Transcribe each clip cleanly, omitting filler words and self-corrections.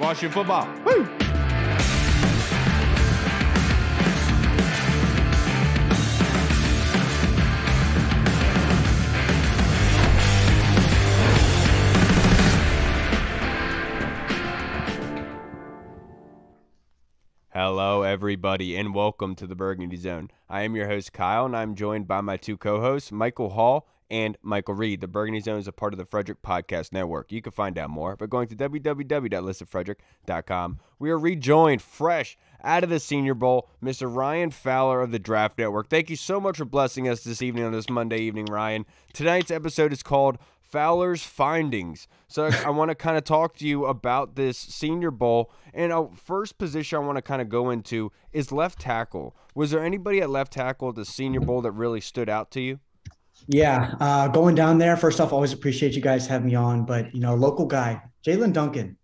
Washington football. Woo! Hello, everybody, and welcome to the Burgundy Zone. I am your host, Kyle, and I'm joined by my two co-hosts, Michael Hall and Michael Reed. The Burgundy Zone is a part of the Frederick Podcast Network. You can find out more by going to www.listofrederick.com. We are rejoined fresh out of the Senior Bowl, Mr. Ryan Fowler of the Draft Network. Thank you so much for blessing us this evening on this Monday evening, Ryan. Tonight's episode is called Fowler's Findings. So I want to kind of talk to you about this Senior Bowl. And our first position I want to kind of go into is left tackle. Was there anybody at left tackle at the Senior Bowl that really stood out to you? Yeah, going down there, first off, always appreciate you guys having me on. But, you know, local guy, Jalen Duncan,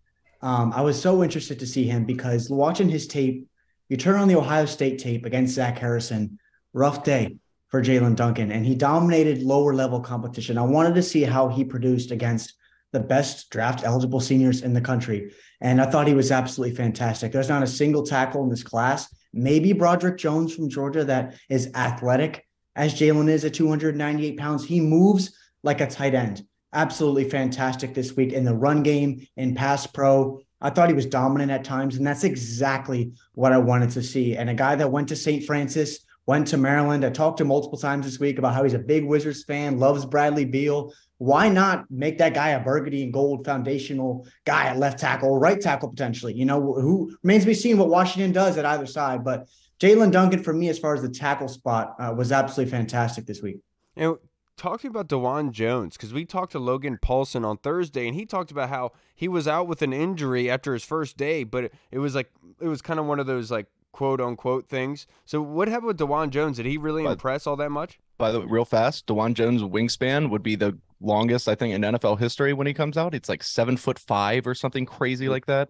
I was so interested to see him because watching his tape, you turn on the Ohio State tape against Zach Harrison, rough day for Jalen Duncan, and he dominated lower-level competition. I wanted to see how he produced against the best draft-eligible seniors in the country, and I thought he was absolutely fantastic. There's not a single tackle in this class, maybe Broderick Jones from Georgia, that is athletic as Jalen is at 298 pounds. He moves like a tight end. Absolutely fantastic this week in the run game, in pass pro. I thought he was dominant at times, and that's exactly what I wanted to see. And a guy that went to St. Francis, went to Maryland. I talked to him multiple times this week about how he's a big Wizards fan, loves Bradley Beal. Why not make that guy a burgundy and gold foundational guy at left tackle, right tackle potentially? You know, who remains to be seen what Washington does at either side, but Jalen Duncan, for me, as far as the tackle spot, was absolutely fantastic this week. And talk to me about Dawand Jones, because we talked to Logan Paulson on Thursday, and he talked about how he was out with an injury after his first day, but it was like it was kind of one of those like quote-unquote things. So what happened with Dawand Jones? Did he really impress all that much? By the way, real fast, Dawand Jones' wingspan would be the longest, I think, in NFL history when he comes out. It's like 7'5" or something crazy like that.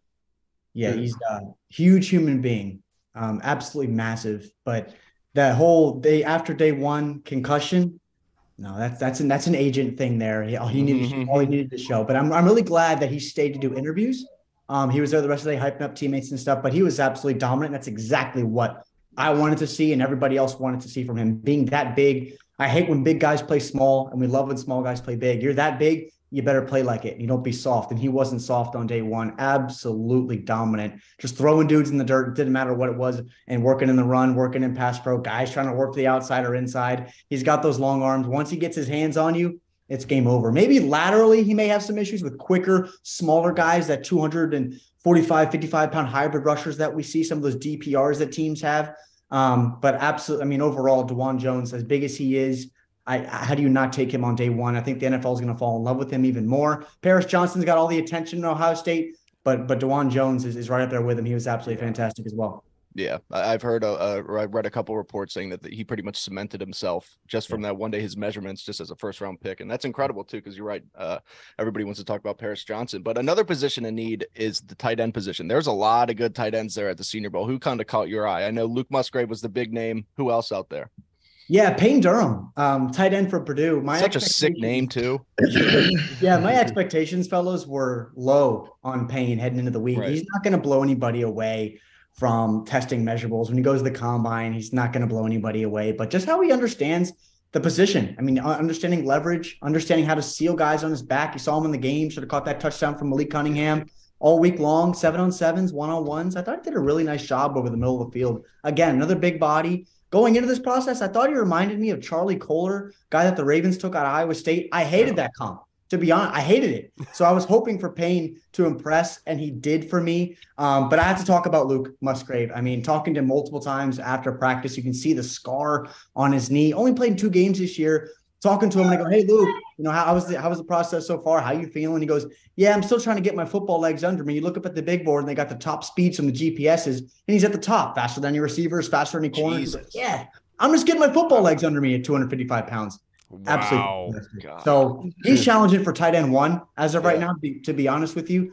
Yeah, he's a huge human being. Absolutely massive, but that whole day after day one concussion, no, that's an agent thing there. All he needed to show. But I'm really glad that he stayed to do interviews. He was there the rest of the day hyping up teammates and stuff. But he was absolutely dominant. That's exactly what I wanted to see, and everybody else wanted to see from him. Being that big, I hate when big guys play small, and we love when small guys play big. You're that big, you better play like it. You don't be soft. And he wasn't soft on day one. Absolutely dominant. Just throwing dudes in the dirt. Didn't matter what it was. And working in the run, working in pass pro. Guys trying to work to the outside or inside. He's got those long arms. Once he gets his hands on you, it's game over. Maybe laterally, he may have some issues with quicker, smaller guys, that 245, 55-pound hybrid rushers that we see, some of those DPRs that teams have. But absolutely, I mean, overall, Dawand Jones, as big as he is, how do you not take him on day one? I think the NFL is going to fall in love with him even more. Paris Johnson's got all the attention in Ohio State, but Dawand Jones is right up there with him. He was absolutely fantastic as well. Yeah, I've heard I've read a couple reports saying that he pretty much cemented himself just from that one day, his measurements just as a first round pick. And that's incredible, too, because you're right. Everybody wants to talk about Paris Johnson. But another position in need is the tight end position. There's a lot of good tight ends there at the Senior Bowl. Who kind of caught your eye? I know Luke Musgrave was the big name. Who else out there? Yeah, Payne Durham, tight end for Purdue. Such a sick name, too. Yeah, my expectations, fellas, were low on Payne heading into the week. Right. He's not going to blow anybody away from testing measurables. When he goes to the combine, he's not going to blow anybody away. But just how he understands the position. I mean, understanding leverage, understanding how to seal guys on his back. You saw him in the game, should have caught that touchdown from Malik Cunningham. All week long, 7-on-7s, 1-on-1s. I thought he did a really nice job over the middle of the field. Again, another big body. Going into this process, I thought he reminded me of Charlie Kohler, guy that the Ravens took out of Iowa State. I hated that comp. To be honest, I hated it. So I was hoping for Payne to impress, and he did for me. But I have to talk about Luke Musgrave. I mean, talking to him multiple times after practice, you can see the scar on his knee. Only played in 2 games this year. Talking to him, and I go, hey, Luke, you know, how was the process so far? How you feeling? He goes, yeah, I'm still trying to get my football legs under me. You look up at the big board, and they got the top speeds from the GPSs, and he's at the top, faster than your receivers, faster than your corners. He's like, yeah, I'm just getting my football legs under me at 255 pounds. Wow. Absolutely. So he's challenging for tight end one as of right now, to be honest with you.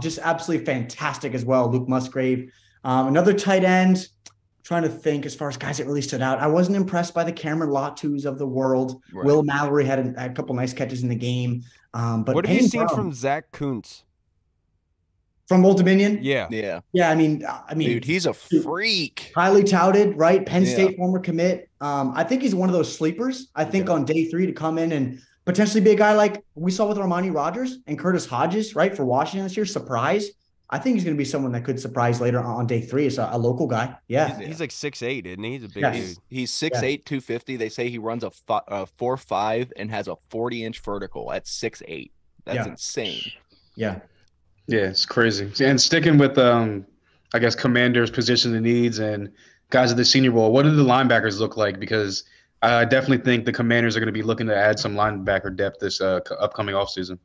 Just absolutely fantastic as well, Luke Musgrave. Another tight end, trying to think as far as guys that really stood out. I wasn't impressed by the Cameron Latus of the world. Right. Will Mallory had a couple nice catches in the game. But what have you seen from Zach Kuntz? From Old Dominion? Yeah. I mean, dude, he's a freak. Highly touted, right? Penn State former commit. I think he's one of those sleepers. I think on day three to come in and potentially be a guy like we saw with Armani Rogers and Curtis Hodges, right? For Washington this year, surprise. I think he's going to be someone that could surprise later on day three. It's a local guy. Yeah. He's like 6'8", isn't he? He's a big dude. He's 6'8", 250. They say he runs a 4.5 and has a 40-inch vertical at 6'8". That's insane. Yeah, it's crazy. And sticking with, I guess, commanders, position and needs, and guys at the Senior Bowl, what do the linebackers look like? Because I definitely think the commanders are going to be looking to add some linebacker depth this upcoming offseason.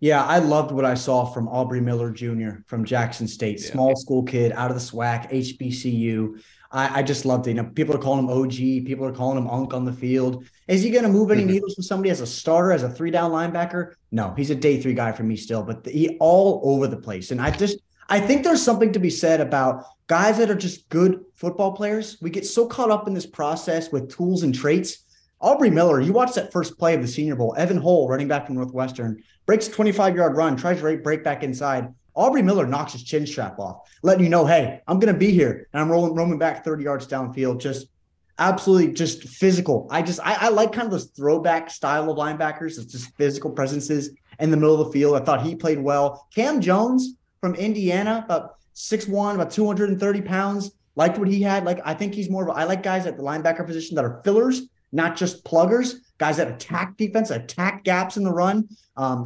Yeah, I loved what I saw from Aubrey Miller Jr. from Jackson State, small school kid out of the SWAC, HBCU. I just loved it. You know, people are calling him OG. People are calling him Unk on the field. Is he going to move any needles for somebody as a starter, as a three-down linebacker? No, he's a day three guy for me still, but he all over the place. And I think there's something to be said about guys that are just good football players. We get so caught up in this process with tools and traits. Aubrey Miller, you watched that first play of the Senior Bowl. Evan Hull, running back from Northwestern, breaks a 25-yard run, tries to break back inside. Aubrey Miller knocks his chin strap off, letting you know, hey, I'm going to be here, and I'm roaming back 30 yards downfield, just absolutely just physical. I like kind of this throwback style of linebackers. It's just physical presences in the middle of the field. I thought he played well. Cam Jones from Indiana, about 6'1", about 230 pounds, liked what he had. Like, I think he's more of a, I like guys at the linebacker position that are fillers, not just pluggers, guys that attack defense, attack gaps in the run.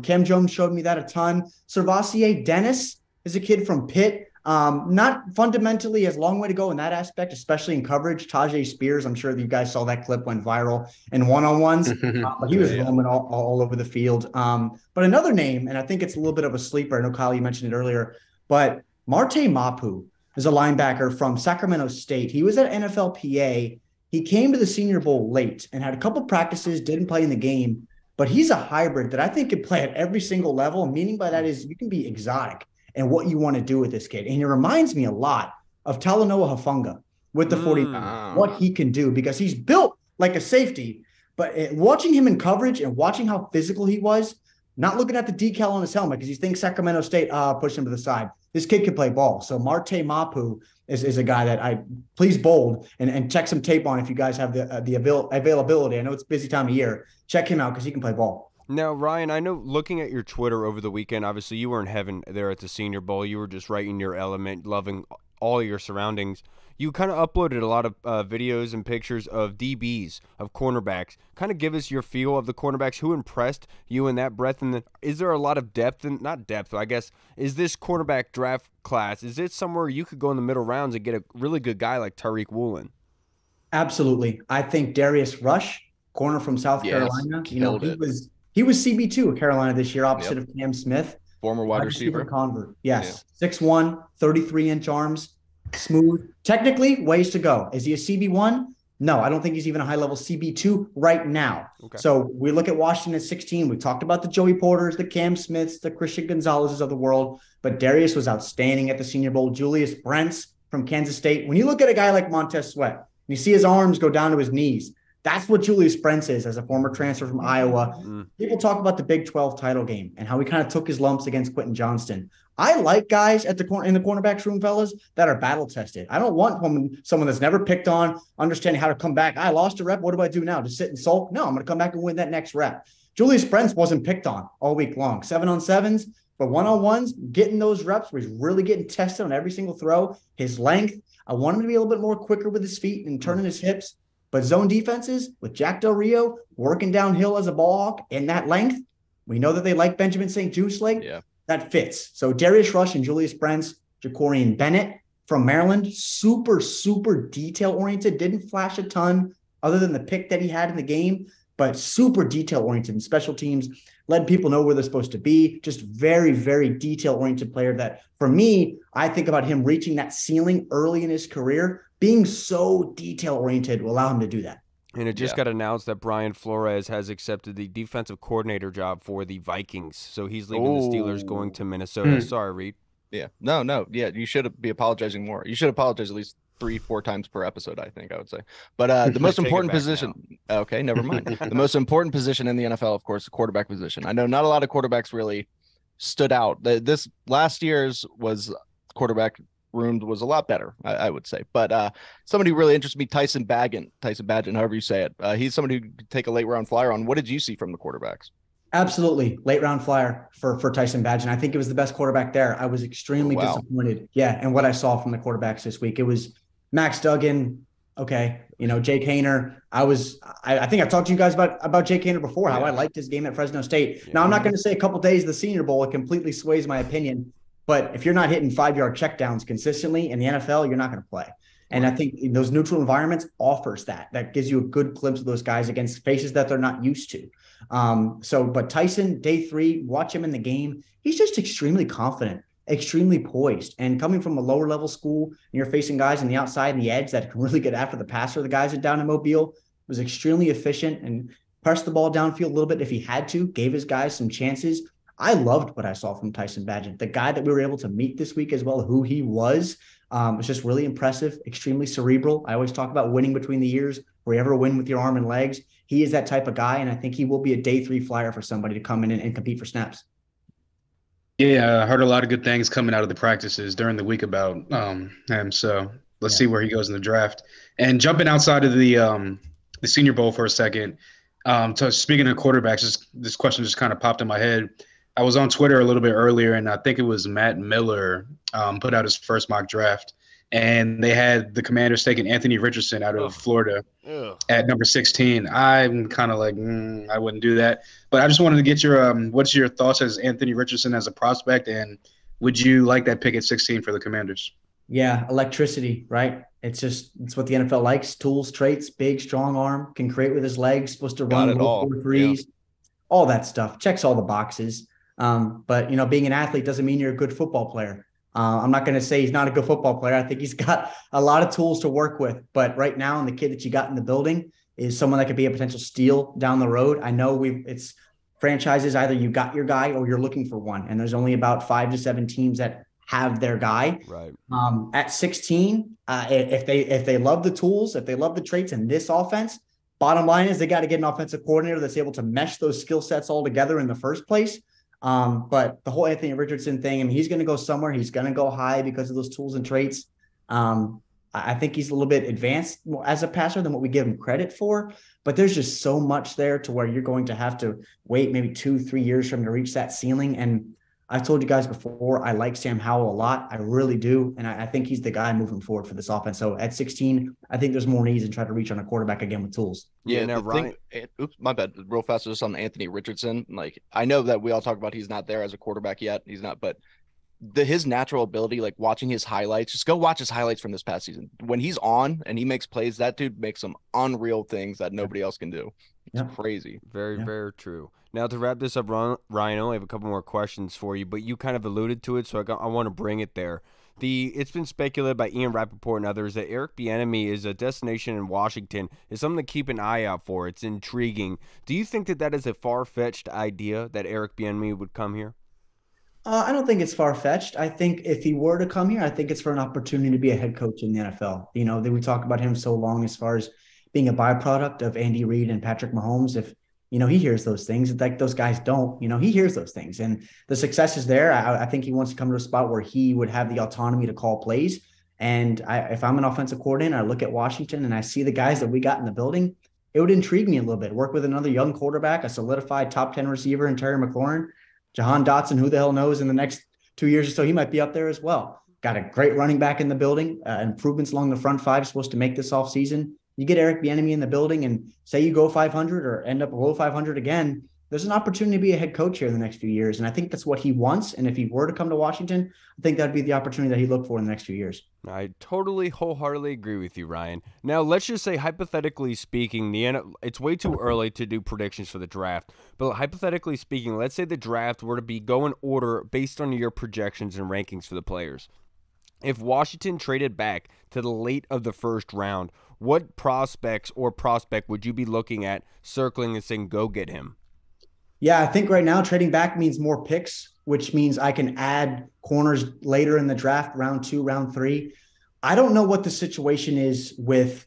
Cam Jones showed me that a ton. Servassier Dennis is a kid from Pitt. Not fundamentally, has a long way to go in that aspect, especially in coverage. Tajay Spears, I'm sure that you guys saw that clip went viral in one-on-ones. But he was roaming all over the field. But another name, and I think it's a little bit of a sleeper. I know, Kyle, you mentioned it earlier, but Marte Mapu is a linebacker from Sacramento State. He was at NFLPA. He came to the Senior Bowl late and had a couple practices, didn't play in the game, but he's a hybrid that I think can play at every single level. Meaning by that is you can be exotic and what you want to do with this kid. And it reminds me a lot of Talanoa Hufanga with the 49ers, what he can do, because he's built like a safety, but watching him in coverage and watching how physical he was, not looking at the decal on his helmet because you think Sacramento State pushed him to the side. This kid can play ball. So Marte Mapu is a guy that I please bold and check some tape on if you guys have the availability. I know it's busy time of year. Check him out because he can play ball. Now, Ryan, I know looking at your Twitter over the weekend, obviously you were in heaven there at the Senior Bowl. You were just right in your element, loving all your surroundings. You kind of uploaded a lot of videos and pictures of DBs, of cornerbacks. Kind of give us your feel of the cornerbacks. Who impressed you in that breadth? And is there a lot of depth? Not depth, I guess. Is this cornerback draft class, is it somewhere you could go in the middle rounds and get a really good guy like Tyreek Woolen? Absolutely. I think Darius Rush, corner from South Carolina. You know, he was CB2 at Carolina this year, opposite of Cam Smith. Former wide receiver. Convert. Yes. Yeah. 6'1", 33-inch arms. Smooth. Technically, ways to go. Is he a CB1? No, I don't think he's even a high-level CB2 right now. Okay. So we look at Washington at 16. We talked about the Joey Porters, the Cam Smiths, the Christian Gonzalez's of the world, but Darius was outstanding at the Senior Bowl. Julius Brents from Kansas State. When you look at a guy like Montez Sweat, and you see his arms go down to his knees, that's what Julius Brents is as a former transfer from Iowa. People talk about the Big 12 title game and how he kind of took his lumps against Quentin Johnston. I like guys in the cornerbacks room, fellas, that are battle-tested. I don't want someone that's never picked on, understanding how to come back. I lost a rep. What do I do now? Just sit and sulk? No, I'm going to come back and win that next rep. Julius Brents wasn't picked on all week long. 7-on-7s, but 1-on-1s, getting those reps where he's really getting tested on every single throw. His length. I want him to be a little bit more quicker with his feet and turning his hips. But zone defenses with Jack Del Rio working downhill as a ball hawk in that length, we know that they like Benjamin St-Juste late. Yeah. That fits. So Darius Rush and Julius Brents, Jakorian Bennett from Maryland, super, super detail-oriented, didn't flash a ton other than the pick that he had in the game, but super detail-oriented in special teams, letting people know where they're supposed to be, just very, very detail-oriented player that, for me, I think about him reaching that ceiling early in his career. Being so detail-oriented will allow him to do that. And it just got announced that Brian Flores has accepted the defensive coordinator job for the Vikings. So he's leaving the Steelers, going to Minnesota. Sorry, Reed. Yeah. No. Yeah, you should be apologizing more. You should apologize at least 3-4 times per episode, I think I would say. But the most important position – okay, never mind. The most important position in the NFL, of course, the quarterback position. I know not a lot of quarterbacks really stood out. This last year's was quarterback room was a lot better, I would say. But somebody who really interests me, Tyson Bagent, however you say it. He's somebody who could take a late round flyer on. What did you see from the quarterbacks? Absolutely. Late round flyer for Tyson Bagent. I think it was the best quarterback there. I was extremely disappointed. Yeah. And what I saw from the quarterbacks this week, it was Max Duggan. Okay. You know, Jake Hayner, I think I've talked to you guys about Jake Hayner before, how I liked his game at Fresno State. Yeah. Now I'm not going to say a couple of days, the Senior Bowl, it completely sways my opinion, but if you're not hitting 5-yard checkdowns consistently in the NFL, you're not going to play. And I think in those neutral environments offers that. That gives you a good glimpse of those guys against faces that they're not used to. But Tyson, day 3, watch him in the game. He's just extremely confident, extremely poised. And coming from a lower level school, and you're facing guys on the outside and the edge that can really get after the passer, the guys down in Mobile, was extremely efficient and pressed the ball downfield a little bit if he had to, gave his guys some chances. I loved what I saw from Tyson Bagent, the guy that we were able to meet this week as well, who he was. It's just really impressive, extremely cerebral. I always talk about winning between the ears, wherever you win with your arm and legs. He is that type of guy, and I think he will be a day 3 flyer for somebody to come in and compete for snaps. Yeah, I heard a lot of good things coming out of the practices during the week about him. So let's see where he goes in the draft. And jumping outside of the Senior Bowl for a second, speaking of quarterbacks, this question just kind of popped in my head. I was on Twitter a little bit earlier, and I think it was Matt Miller put out his first mock draft, and they had the Commanders taking Anthony Richardson out of Florida at number 16. I'm kind of like, I wouldn't do that. But I just wanted to get your what's your thoughts as Anthony Richardson as a prospect, and would you like that pick at 16 for the Commanders? Yeah, electricity, right? It's what the NFL likes, tools, traits, big, strong arm, can create with his legs, supposed to run at all, 4.3s, all that stuff, checks all the boxes. But you know, being an athlete doesn't mean you're a good football player. I'm not going to say he's not a good football player. I think he's got a lot of tools to work with, but right now, and the kid that you got in the building is someone that could be a potential steal down the road. I know it's franchises, either you got your guy or you're looking for one. And there's only about 5 to 7 teams that have their guy. Right. At 16, if they love the tools, if they love the traits in this offense, bottom line is they got to get an offensive coordinator that's able to mesh those skill sets all together in the first place. But the whole Anthony Richardson thing, I mean, he's going to go somewhere. He's going to go high because of those tools and traits. I think he's a little bit advanced as a passer than what we give him credit for, but there's just so much there to where you're going to have to wait maybe 2-3 years for him to reach that ceiling. And I've told you guys before, I like Sam Howell a lot. I really do. And I think he's the guy moving forward for this offense. So at 16, I think there's more needs and try to reach on a quarterback again with tools. Yeah. And my bad. Real fast, just on Anthony Richardson. Like, I know that we all talk about he's not there as a quarterback yet. He's not, but his natural ability, like watching his highlights, just go watch his highlights from this past season. When he's on and he makes plays, that dude makes some unreal things that nobody else can do. It's crazy. Very, very true. Now, to wrap this up, Ryan, I only have a couple more questions for you, but you kind of alluded to it, so I want to bring it there. It's been speculated by Ian Rappaport and others that Eric Bieniemy is a destination in Washington. It's something to keep an eye out for. It's intriguing. Do you think that is a far-fetched idea that Eric Bieniemy would come here? I don't think it's far-fetched. I think if he were to come here, I think it's for an opportunity to be a head coach in the NFL. You know, we talk about him so long as far as being a byproduct of Andy Reid and Patrick Mahomes. If, you know, he hears those things, like those guys don't, you know, he hears those things and the success is there. I think he wants to come to a spot where he would have the autonomy to call plays. And if I'm an offensive coordinator, I look at Washington and I see the guys that we got in the building, it would intrigue me a little bit. Work with another young quarterback, a solidified top 10 receiver in Terry McLaurin, Jahan Dotson, who the hell knows, in the next 2 years or so, he might be up there as well. Got a great running back in the building, improvements along the front five supposed to make this offseason. You get Eric Bieniemy in the building and say you go 500 or end up below 500 again, there's an opportunity to be a head coach here in the next few years. And I think that's what he wants. And if he were to come to Washington, I think that'd be the opportunity that he'd look for in the next few years. I totally wholeheartedly agree with you, Ryan. Now, let's just say, hypothetically speaking, it's way too early to do predictions for the draft. But hypothetically speaking, let's say the draft were to go in order based on your projections and rankings for the players. If Washington traded back to the late of the first round, what prospects or prospect would you be looking at, circling and saying, go get him? Yeah, I think right now trading back means more picks, which means I can add corners later in the draft, round 2, round 3. I don't know what the situation is with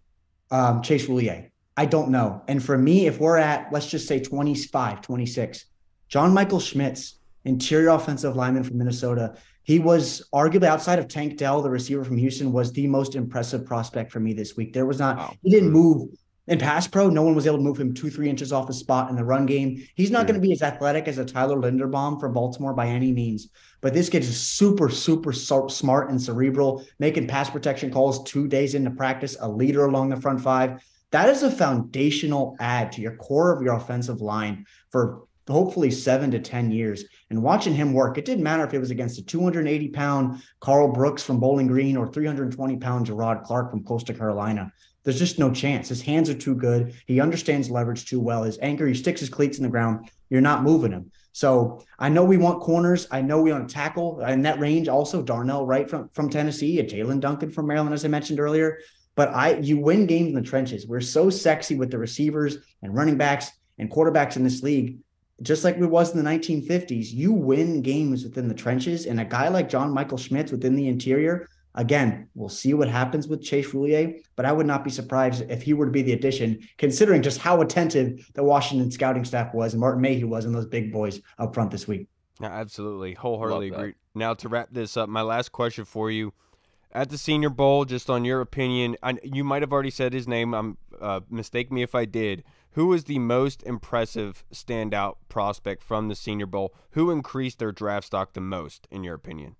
Chase Roulier. I don't know. And for me, if we're at, let's just say 25, 26, John Michael Schmitz, interior offensive lineman from Minnesota. He was arguably, outside of Tank Dell, the receiver from Houston, was the most impressive prospect for me this week. There was not, he didn't move in pass pro. No one was able to move him 2-3 inches off his spot in the run game. He's not going to be as athletic as a Tyler Linderbaum for Baltimore by any means, but this kid is super, super smart and cerebral, making pass protection calls 2 days into practice, a leader along the front five. That is a foundational add to your core of your offensive line for hopefully 7 to 10 years. And watching him work, it didn't matter if it was against a 280-pound Carl Brooks from Bowling Green or 320-pound Gerard Clark from Coastal Carolina. There's just no chance. His hands are too good. He understands leverage too well. His anchor, he sticks his cleats in the ground. You're not moving him. So I know we want corners. I know we want tackle in that range. Also Darnell Wright from Tennessee, and Jalen Duncan from Maryland, as I mentioned earlier. But you win games in the trenches. We're so sexy with the receivers and running backs and quarterbacks in this league. Just like we was in the 1950s, you win games within the trenches. And a guy like John Michael Schmitz within the interior, again, we'll see what happens with Chase Roulier, but I would not be surprised if he were to be the addition, considering just how attentive the Washington scouting staff was and Martin Mayhew was and those big boys up front this week. Yeah, absolutely. Wholeheartedly agree. Now, to wrap this up, my last question for you. At the Senior Bowl, just on your opinion, you might have already said his name. Mistake me if I did. Who is the most impressive standout prospect from the Senior Bowl? Who increased their draft stock the most, in your opinion?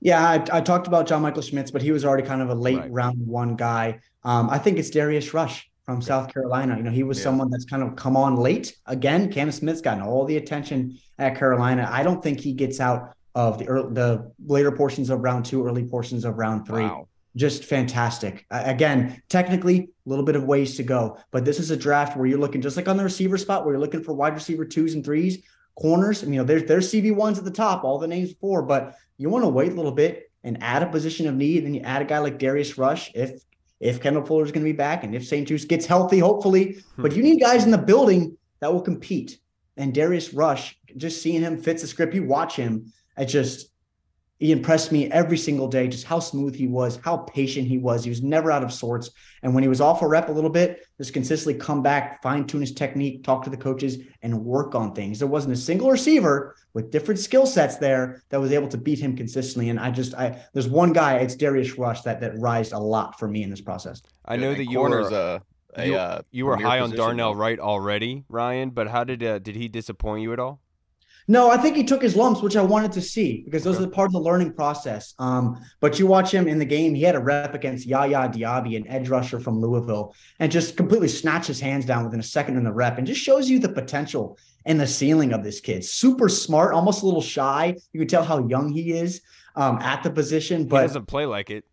Yeah, I talked about John Michael Schmitz, but he was already kind of a late round one guy. I think it's Darius Rush from South Carolina. You know, he was someone that's kind of come on late. Again, Cam Smith's gotten all the attention at Carolina. I don't think he gets out of the later portions of round two, early portions of round three. Wow. Just fantastic. Again, technically, a little bit of ways to go, but this is a draft where you're looking, just like on the receiver spot, where you're looking for wide receiver 2s and 3s, corners. And, you know, there's CB1s at the top, all the names before, but you want to wait a little bit and add a position of need. And then you add a guy like Darius Rush, if Kendall Fuller is going to be back and if St-Juste gets healthy, hopefully, but you need guys in the building that will compete. And Darius Rush, just seeing him fits the script. You watch him. He impressed me every single day, just how smooth he was, how patient he was. He was never out of sorts. And when he was off a rep a little bit, just consistently come back, fine tune his technique, talk to the coaches, and work on things. There wasn't a single receiver with different skill sets there that was able to beat him consistently. And there's one guy, it's Darius Rush, that rised a lot for me in this process. I know that you were high on Darnell Wright already, Ryan, but how did he disappoint you at all? No, I think he took his lumps, which I wanted to see, because those are part of the learning process. But you watch him in the game, he had a rep against Yaya Diaby, an edge rusher from Louisville, and just completely snatched his hands down within a second in the rep, and just shows you the potential and the ceiling of this kid. Super smart, almost a little shy. You can tell how young he is at the position. But he doesn't play like it.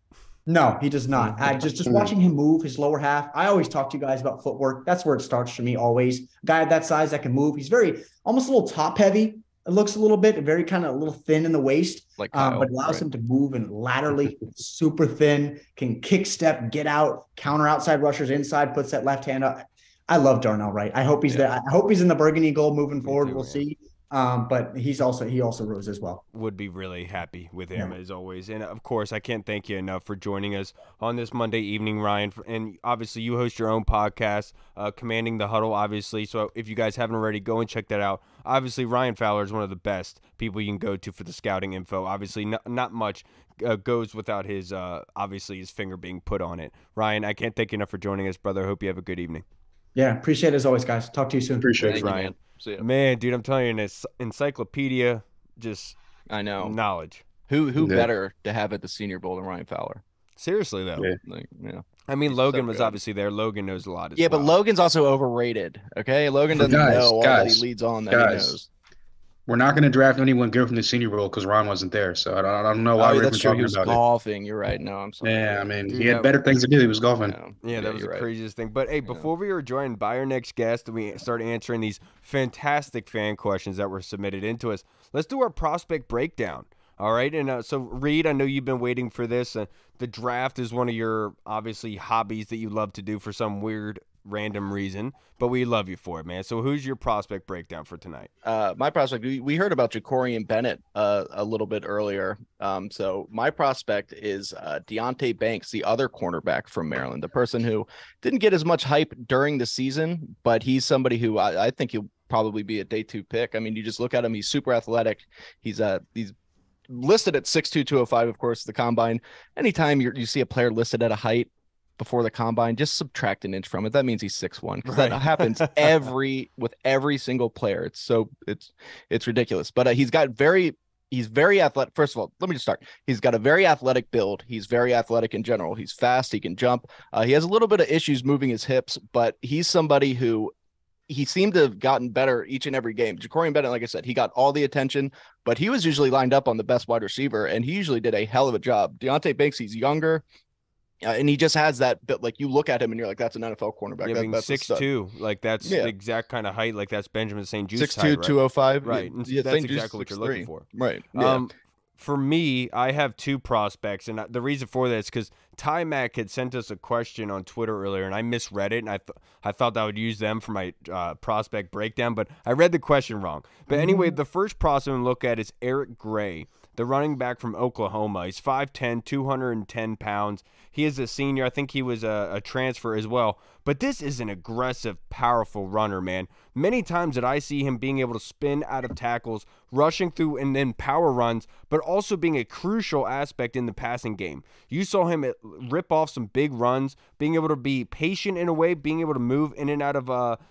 No, he does not. Just watching him move his lower half. I always talk to you guys about footwork. That's where it starts for me always. A guy that size that can move. He's very almost a little top heavy. It looks a little bit, very kind of a little thin in the waist, like Kyle, but allows him to move and laterally super thin, can kick step, get out, counter outside rushers inside, puts that left hand up. I love Darnell Wright. I hope he's there. I hope he's in the burgundy goal moving forward. We'll see. But he also rose as well. Would be really happy with him as always. And of course, I can't thank you enough for joining us on this Monday evening, Ryan. And obviously you host your own podcast, Commanding the Huddle, obviously. So if you guys haven't already, go and check that out. Obviously, Ryan Fowler is one of the best people you can go to for the scouting info. Obviously, not much goes without his, obviously his finger being put on it. Ryan, I can't thank you enough for joining us, brother. Hope you have a good evening. Yeah. Appreciate it as always, guys. Talk to you soon. Appreciate it, Ryan. Man, dude, I'm telling you, an encyclopedia, just I know knowledge. Who better to have at the Senior Bowl than Ryan Fowler? Seriously, though. Yeah. I mean, Logan was obviously there. Logan knows a lot as well. But Logan's also overrated, okay? Logan doesn't know all that he leads on that he knows. We're not going to draft anyone good from the Senior Bowl because Ron wasn't there, so I don't know why we're even talking about golfing. You're right. No, I'm sorry. Yeah, I mean, dude, he had better things to do. He was golfing. Yeah, that was the craziest thing. But, hey, before we were joined by our next guest and we start answering these fantastic fan questions that were submitted into us, let's do our prospect breakdown. All right, and so, Reed, I know you've been waiting for this. The draft is one of your, obviously, hobbies that you love to do for some weird random reason, but we love you for it, man. So who's your prospect breakdown for tonight? My prospect, we heard about Jakorian Bennett a little bit earlier. So my prospect is Deonte Banks, the other cornerback from Maryland, the person who didn't get as much hype during the season, but he's somebody who I think he'll probably be a day two pick. I mean, you just look at him. He's super athletic. He's listed at 6'2", 205, of course, the combine. Anytime you see a player listed at a height before the combine, just subtract an inch from it. That means he's 6'1", because right. That happens with every single player. It's ridiculous. But he's very athletic. First of all, let me just start. He's got a very athletic build. He's very athletic in general. He's fast. He can jump. He has a little bit of issues moving his hips, but he's somebody who he seemed to have gotten better each and every game. Jakorian Bennett, like I said, he got all the attention, but he was usually lined up on the best wide receiver, and he usually did a hell of a job. Deonte Banks, he's younger. And he just has that bit, like, you look at him and you're like, that's an NFL cornerback. Yeah, I mean, 6'2", like that's the exact kind of height, like that's Benjamin St-Juste. 6'2", height, right? 205. Right. Yeah, that's exactly what you're looking for. Right. Yeah. For me, I have two prospects, and the reason for that is because Ty Mac had sent us a question on Twitter earlier, and I misread it, and I thought I would use them for my prospect breakdown, but I read the question wrong. But anyway, the first prospect I'm look at is Eric Gray, the running back from Oklahoma. He's 5'10", 210 pounds. He is a senior. I think he was a transfer as well. But this is an aggressive, powerful runner, man. Many times that I see him being able to spin out of tackles, rushing through and then power runs, but also being a crucial aspect in the passing game. You saw him rip off some big runs, being able to be patient in a way, being able to move in and out of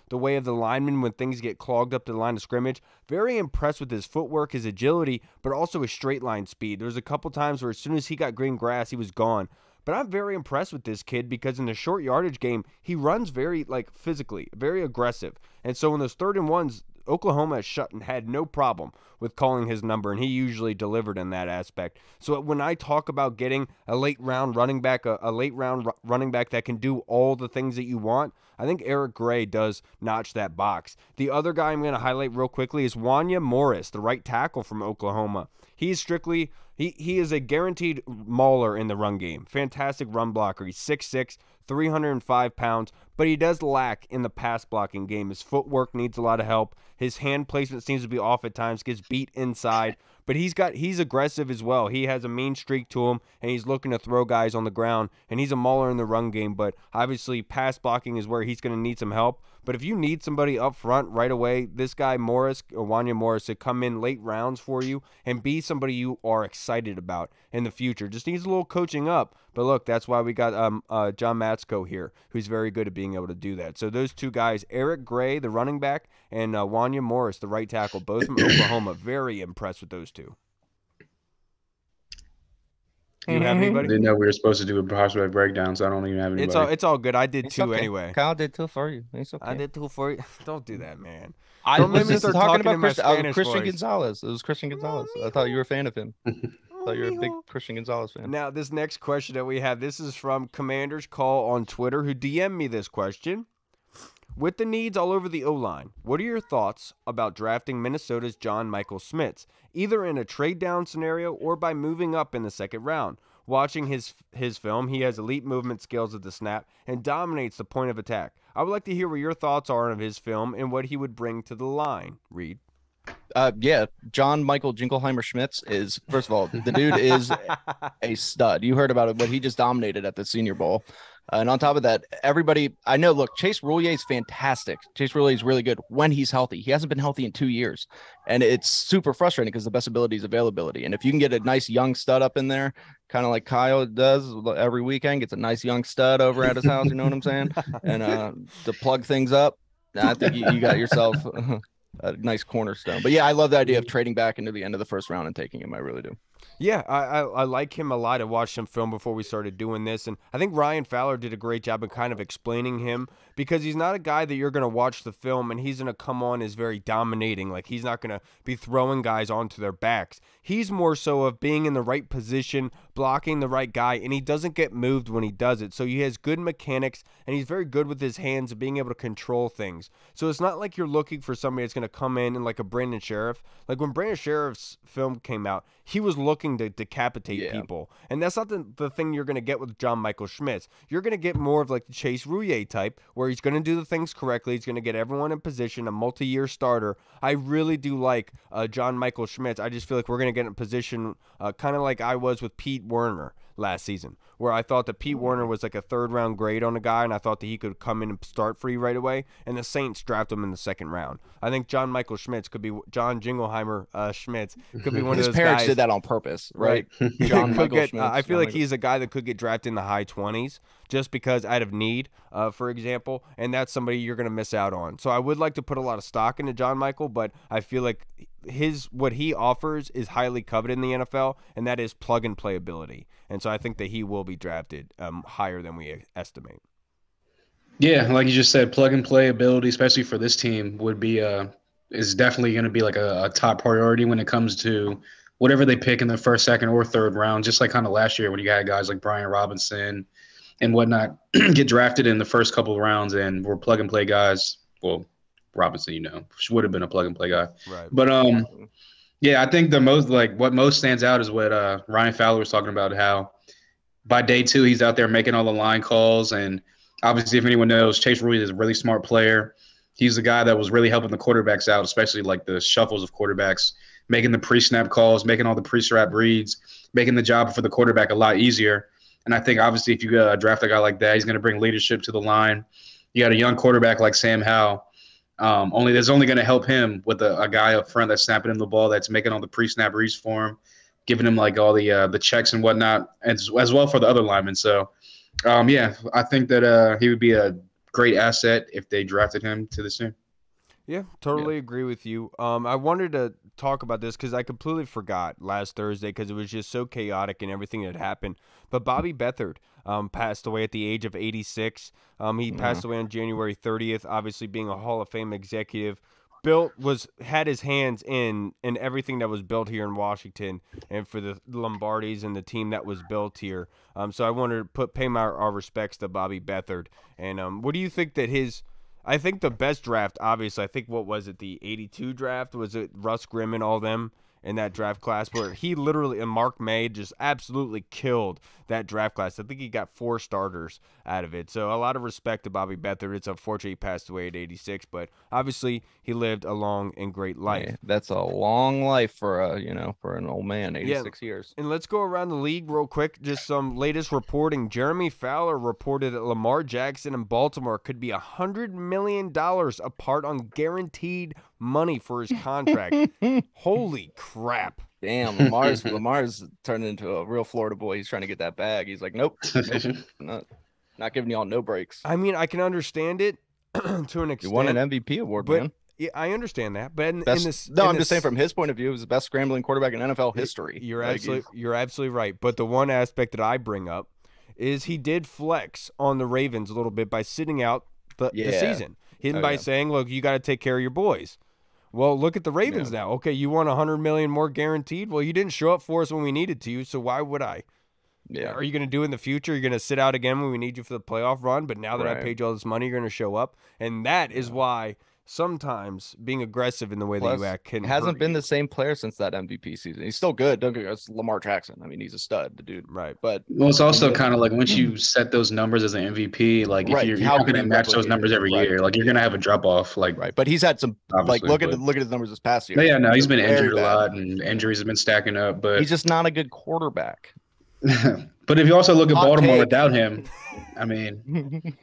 the way of the linemen when things get clogged up to the line of scrimmage. Very impressed with his footwork, his agility, but also his straight line speed. There was a couple times where as soon as he got green grass, he was gone. But I'm very impressed with this kid because in the short yardage game, he runs very, like, physically, very aggressive. And so in those 3rd and 1s, Oklahoma had no problem with calling his number, and he usually delivered in that aspect. So when I talk about getting a late-round running back, a late-round running back that can do all the things that you want, I think Eric Gray does notch that box. The other guy I'm going to highlight real quickly is Wanya Morris, the right tackle from Oklahoma. He's strictly – he is a guaranteed mauler in the run game. Fantastic run blocker. He's 6'6", 305 pounds, but he does lack in the pass blocking game. His footwork needs a lot of help. His hand placement seems to be off at times, gets beat inside, but he's aggressive as well. He has a mean streak to him, and he's looking to throw guys on the ground, and he's a mauler in the run game, but obviously pass blocking is where he's going to need some help. But if you need somebody up front right away, this guy Morris, or Wanya Morris, to come in late rounds for you and be somebody you are excited about in the future. Just needs a little coaching up. But look, that's why we got John Matsko here, who's very good at being able to do that. So those two guys, Eric Gray, the running back, and Wanya Morris, the right tackle, both from Oklahoma. Very impressed with those two. Do you have anybody? I didn't know we were supposed to do a prospect breakdown, so I don't even have anybody. It's all good. I did two anyway. Kyle did two for you. It's okay. I did two for you. Don't do that, man. I don't remember talking about Christian Gonzalez. It was Christian Gonzalez. I thought you were a fan of him. I thought you were a big Christian Gonzalez fan. Now, this next question that we have, this is from Commander's Call on Twitter, who DM'd me this question. With the needs all over the O-line, what are your thoughts about drafting Minnesota's John Michael Smits, either in a trade-down scenario or by moving up in the 2nd round? Watching his film, he has elite movement skills at the snap and dominates the point of attack. I would like to hear what your thoughts are of his film and what he would bring to the line. Reed. Yeah, John Michael Jingleheimer Schmitz is, first of all, the dude is a stud. You heard about it, but he just dominated at the Senior Bowl. And on top of that, everybody I know, look, Chase Roulier is fantastic. Chase Roulier is really good when he's healthy. He hasn't been healthy in 2 years, and it's super frustrating because the best ability is availability. And if you can get a nice young stud up in there, kind of like Kyle does every weekend, gets a nice young stud over at his house, you know what I'm saying? And to plug things up, I think you got yourself a nice cornerstone. But yeah, I love the idea of trading back into the end of the 1st round and taking him. I really do. Yeah, I like him a lot. I watched him film before we started doing this, and I think Ryan Fowler did a great job of kind of explaining him because he's not a guy that you're going to watch the film and he's going to come on as very dominating. Like, he's not going to be throwing guys onto their backs. He's more so of being in the right position, blocking the right guy, and he doesn't get moved when he does it. So he has good mechanics, and he's very good with his hands and being able to control things. So it's not like you're looking for somebody that's going to come in and like a Brandon Sheriff. Like, when Brandon Sheriff's film came out, he was looking to decapitate people, and that's not the thing you're going to get with John Michael Schmitz. You're going to get more of like the Chase Roulier type, where he's going to do the things correctly, he's going to get everyone in position, a multi-year starter. I really do like John Michael Schmitz. I just feel like we're going to get in a position kind of like I was with Pete Werner. last season, where I thought that Pete Werner was like a third-round grade on a guy, and I thought that he could come in and start for you right away, and the Saints draft him in the second round. I think John Michael Schmitz could be – John Jingleheimer Schmitz could be one of those guys. His parents did that on purpose, right? John Michael Schmitz. I feel like he's a guy that could get drafted in the high 20s just because out of need, for example, and that's somebody you're going to miss out on. So I would like to put a lot of stock into John Michael, but I feel like – what he offers is highly coveted in the NFL, and that is plug and play ability. And so I think that he will be drafted higher than we estimate. Yeah, like you just said, plug and play ability, especially for this team, would be is definitely going to be like a top priority when it comes to whatever they pick in the first, second, or third round. Just like kind of last year when you had guys like Brian Robinson and whatnot get drafted in the first couple of rounds and were plug and play guys. Well, Robinson, you know, would have been a plug-and-play guy. Right. But, yeah, I think the most – like what most stands out is what Ryan Fowler was talking about, how by day two he's out there making all the line calls. And obviously, if anyone knows, Chase Ruiz is a really smart player. He's the guy that was really helping the quarterbacks out, especially like the shuffles of quarterbacks, making the pre-snap calls, making all the pre-snap reads, making the job for the quarterback a lot easier. And I think obviously if you draft a guy like that, he's going to bring leadership to the line. You got a young quarterback like Sam Howell. That's only going to help him with a guy up front that's snapping him the ball, that's making all the pre-snap reads for him, giving him like all the checks and whatnot, as well for the other linemen. So, yeah, I think that he would be a great asset if they drafted him to this team. Yeah, totally agree with you. I wanted to talk about this because I completely forgot last Thursday because it was just so chaotic and everything that happened. But Bobby Beathard passed away at the age of 86. He passed away on January 30th, obviously being a Hall of Fame executive. Had his hands in everything that was built here in Washington and for the Lombardis and the team that was built here. So I wanted to pay our respects to Bobby Beathard. And what do you think that his – I think the best draft, obviously, I think what was it, the 82 draft? Was it Russ Grimm and all them in that draft class where he literally, and Mark May just absolutely killed that draft class. I think he got 4 starters out of it. So a lot of respect to Bobby Beathard. It's unfortunate he passed away at 86, but obviously he lived a long and great life. Yeah, that's a long life for an old man, 86 years. And let's go around the league real quick. Just some latest reporting. Jeremy Fowler reported that Lamar Jackson and Baltimore could be $100 million apart on guaranteed money for his contract. Holy crap. Damn, Lamar's turned into a real Florida boy. He's trying to get that bag. He's like, nope, not giving y'all no breaks. I mean, I can understand it to an extent. You won an MVP award, but, man. Yeah, I understand that. But I'm just saying from his point of view, he was the best scrambling quarterback in NFL history. You're absolutely right. But the one aspect that I bring up is he did flex on the Ravens a little bit by sitting out the season. Saying, look, you got to take care of your boys. Well, look at the Ravens now. Okay, you want $100 million more guaranteed? Well, you didn't show up for us when we needed to, so why would I? Yeah. Are you going to do in the future? You're going to sit out again when we need you for the playoff run, but now that I paid you all this money, you're going to show up. And that is why sometimes being aggressive in the way that you act can hasn't been the same player since that MVP season. He's still good. Don't get it's Lamar Jackson. I mean, he's a stud, the dude. Right. But it's also kind of like once you set those numbers as an MVP, like if you're not going to match those numbers every year. Like you're going to have a drop off. Like right. But he's had some look at his numbers this past year. Yeah, no, he's been injured a lot and injuries have been stacking up. But he's just not a good quarterback. But if you also look at Baltimore without him, I mean.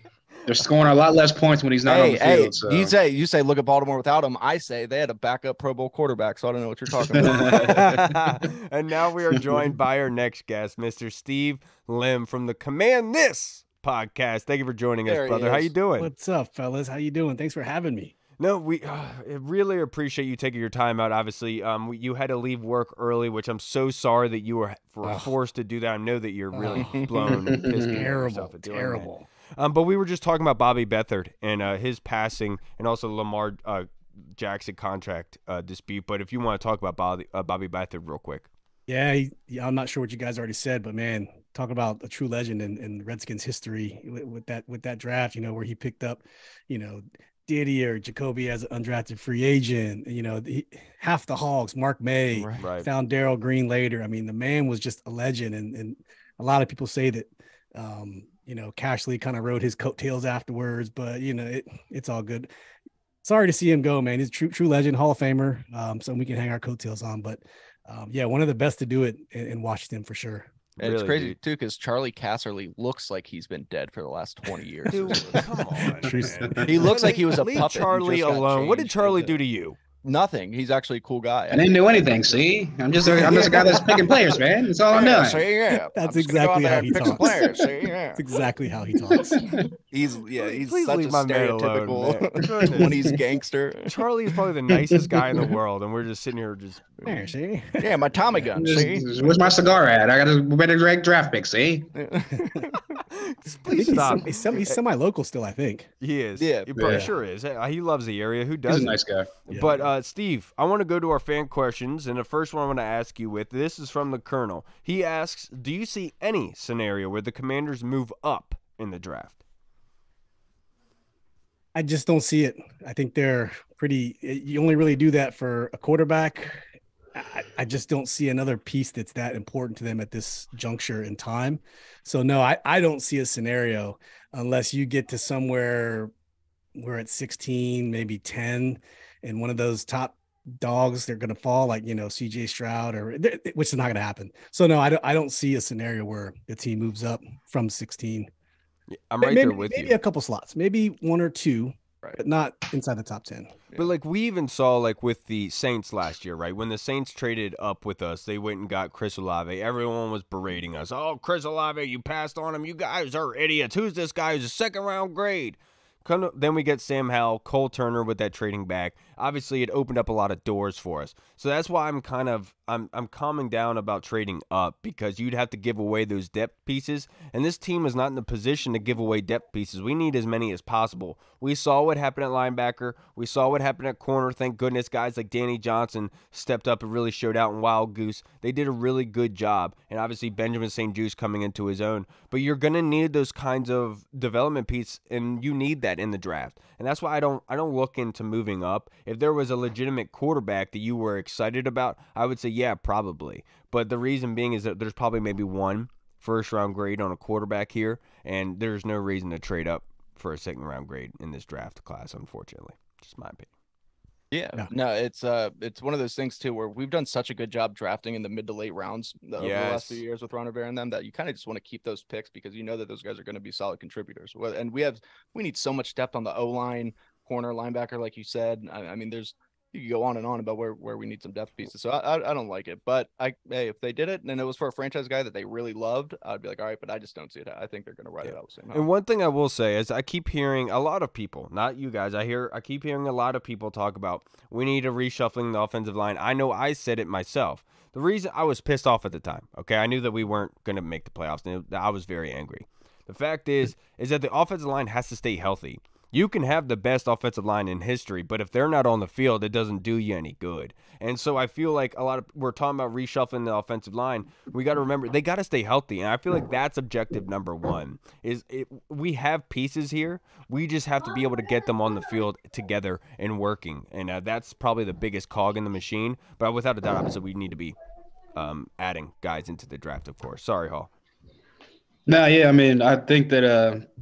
They're scoring a lot less points when he's not on the field. So. You say look at Baltimore without him. I say they had a backup Pro Bowl quarterback, so I don't know what you're talking about. And now we are joined by our next guest, Mr. Steve Lim from the Command This podcast. Thank you for joining us, brother. How you doing? What's up, fellas? How you doing? Thanks for having me. No, we really appreciate you taking your time out. Obviously, you had to leave work early, which I'm so sorry that you were forced to do that. I know that you're really blown and pissed yourself at doing that. Terrible. But we were just talking about Bobby Beathard and his passing and also Lamar Jackson contract dispute. But if you want to talk about Bobby Beathard real quick. Yeah, I'm not sure what you guys already said, but, man, talk about a true legend in Redskins history with that draft, you know, where he picked up, you know, Didier Jacoby as an undrafted free agent, you know, half the Hogs, Mark May, found Darryl Green later. I mean, the man was just a legend. And a lot of people say that, you know, Cashley kind of rode his coattails afterwards, but you know, it's all good. Sorry to see him go, man. He's a true legend, Hall of Famer. So we can hang our coattails on, but yeah, one of the best to do it in Washington for sure. And really, it's crazy, dude, too, because Charlie Casserly looks like he's been dead for the last 20 years. Dude, come on. He looks like he was a puppet. Leave Charlie alone. What did Charlie do to you? Nothing. He's actually a cool guy. I didn't do anything. See, I'm just a guy that's picking players, man. That's all I'm doing. See, yeah, that's exactly how he talks. Players, see, yeah. That's exactly how he talks. He's please such a stereotypical 20s gangster. Charlie's probably the nicest guy in the world, and we're just sitting here just there. See, yeah, my Tommy gun. See, where's my cigar at? I got a better draft pick. See, please stop. He's semi-local still, I think. He is. Yeah, he probably sure is. He loves the area. Who doesn't? He's a nice guy. Yeah. But Steve, I want to go to our fan questions, and the first one I want to ask you with, this is from the Colonel. He asks, do you see any scenario where the Commanders move up in the draft? I just don't see it. I think they're pretty – you only really do that for a quarterback. I just don't see another piece that's that important to them at this juncture in time. So, no, I don't see a scenario unless you get to somewhere we're at 16, maybe 10 – and one of those top dogs, they're going to fall, like, you know, CJ Stroud, or which is not going to happen. So no, I don't see a scenario where the team moves up from 16. Yeah, I'm right there with you. Maybe a couple slots, maybe one or two, right, but not inside the top 10. Yeah. But like we even saw, like with the Saints last year, right? When the Saints traded up with us, they went and got Chris Olave. Everyone was berating us. Oh, Chris Olave, you passed on him. You guys are idiots. Who's this guy? Who's a second round grade? Then we get Sam Howell, Cole Turner with that trading back. Obviously, it opened up a lot of doors for us. So that's why I'm kind of I'm calming down about trading up, because you'd have to give away those depth pieces, and this team is not in the position to give away depth pieces. We need as many as possible. We saw what happened at linebacker. We saw what happened at corner. Thank goodness guys like Danny Johnson stepped up and really showed out in Wild Goose. They did a really good job, and obviously Benjamin St-Juste coming into his own. But you're going to need those kinds of development pieces, and you need that in the draft. And that's why I don't look into moving up. If there was a legitimate quarterback that you were excited about, I would say, yeah, probably. But the reason being is that there's probably maybe one first-round grade on a quarterback here, and there's no reason to trade up for a second-round grade in this draft class, unfortunately. Just my opinion. Yeah, no, it's one of those things, too, where we've done such a good job drafting in the mid to late rounds over the last few years with Ron Rivera and them, that you kind of just want to keep those picks because you know that those guys are going to be solid contributors. And we need so much depth on the O-line, corner, linebacker, like you said. I mean, you could go on and on about where we need some depth pieces. So I don't like it. But if they did it and it was for a franchise guy that they really loved, I'd be like, all right, but I just don't see it. I think they're going to ride it out the same. And one thing I will say is I keep hearing a lot of people, not you guys, I keep hearing a lot of people talk about we need a reshuffling the offensive line. I know I said it myself. The reason I was pissed off at the time, okay, I knew that we weren't going to make the playoffs, and I was very angry. The fact is that the offensive line has to stay healthy. You can have the best offensive line in history, but if they're not on the field, it doesn't do you any good. And so I feel like we're talking about reshuffling the offensive line. We got to remember, they got to stay healthy. And I feel like that's objective number one is we have pieces here. We just have to be able to get them on the field together and working. And that's probably the biggest cog in the machine. But without a doubt, obviously, we need to be adding guys into the draft, of course. Sorry, Hall. No, yeah, I mean, I think that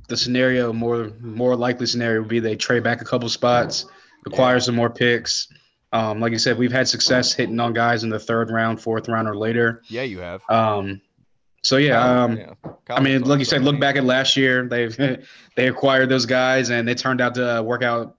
the scenario, more likely scenario would be they trade back a couple spots, acquire some more picks. Like you said, we've had success hitting on guys in the third round, fourth round, or later. Yeah, you have. I mean, like you said, look back at last year. They acquired those guys, and they turned out to work out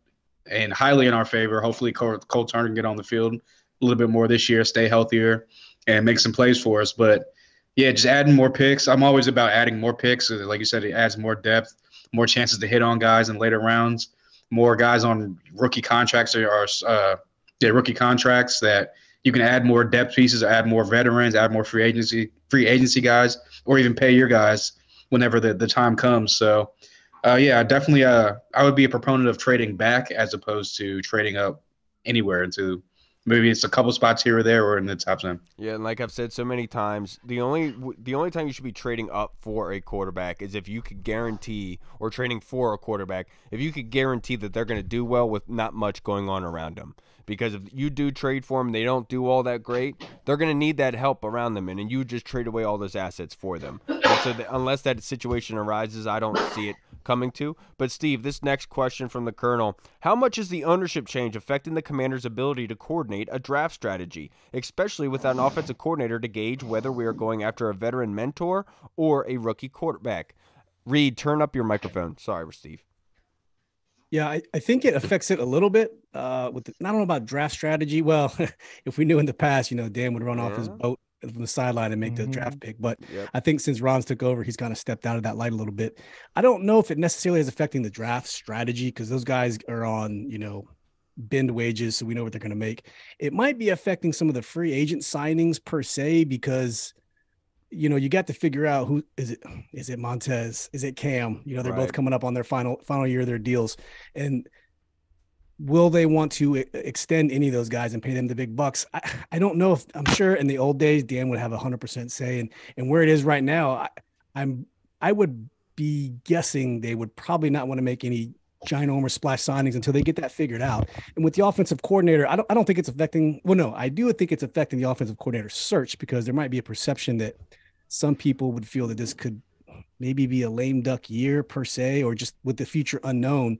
and highly in our favor. Hopefully, Cole Turner can get on the field a little bit more this year, stay healthier, and make some plays for us. But yeah, just adding more picks. I'm always about adding more picks. Like you said, it adds more depth, more chances to hit on guys in later rounds, more guys on rookie contracts rookie contracts that you can add more depth pieces, add more veterans, add more free agency guys, or even pay your guys whenever the time comes. So, definitely I would be a proponent of trading back as opposed to trading up anywhere into – maybe it's a couple spots here or there or in the top 10. Yeah, and like I've said so many times, the only time you should be trading up for a quarterback is if you could guarantee, or trading for a quarterback, if you could guarantee that they're going to do well with not much going on around them. Because if you do trade for them, they don't do all that great, they're going to need that help around them, and you just trade away all those assets for them. And so unless that situation arises, I don't see it coming to. But Steve, this next question from the Colonel: how much is the ownership change affecting the Commander's ability to coordinate a draft strategy, especially without an offensive coordinator to gauge whether we are going after a veteran mentor or a rookie quarterback? Reed, turn up your microphone. Sorry, Steve. Yeah, I think it affects it a little bit. I don't know about draft strategy. Well, if we knew in the past, Dan would run off his boat from the sideline and make the draft pick. But I think since Ron's took over, he's kind of stepped out of that light a little bit. I don't know if it necessarily is affecting the draft strategy because those guys are on, bend wages, so we know what they're going to make. It might be affecting some of the free agent signings per se because – you got to figure out who is it? Is it Montez? Is it Cam? They're both coming up on their final year of their deals. And will they want to extend any of those guys and pay them the big bucks? I don't know if I'm sure in the old days, Dan would have 100% say, and where it is right now, I would be guessing they would probably not want to make any ginormous splash signings until they get that figured out. And with the offensive coordinator, I don't think it's affecting. Well, no, I do think it's affecting the offensive coordinator search because there might be a perception that some people would feel that this could maybe be a lame duck year per se, or just with the future unknown.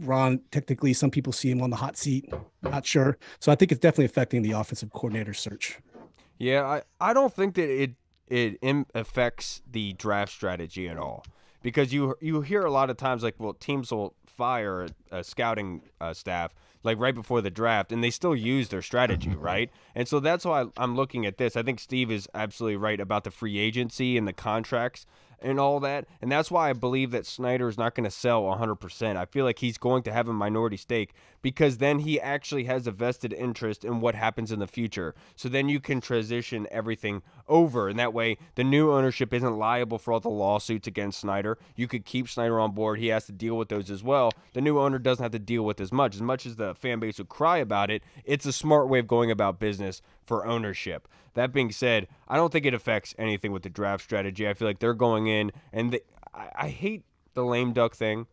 Ron, technically, some people see him on the hot seat. Not sure. So I think it's definitely affecting the offensive coordinator search. Yeah, I don't think that it affects the draft strategy at all. Because you hear a lot of times teams will fire a scouting staff right before the draft, and they still use their strategy, right? And so that's why I'm looking at this. I think Steve is absolutely right about the free agency and the contracts and all that, and that's why I believe that Snyder is not going to sell 100%. I feel like he's going to have a minority stake because then he actually has a vested interest in what happens in the future. So then you can transition everything over, and that way the new ownership isn't liable for all the lawsuits against Snyder. You could keep Snyder on board. He has to deal with those as well. The new owner doesn't have to deal with as much. As much as the fan base would cry about it, it's a smart way of going about business for ownership. That being said, I don't think it affects anything with the draft strategy. I feel like they're going in, and I hate the lame duck thing.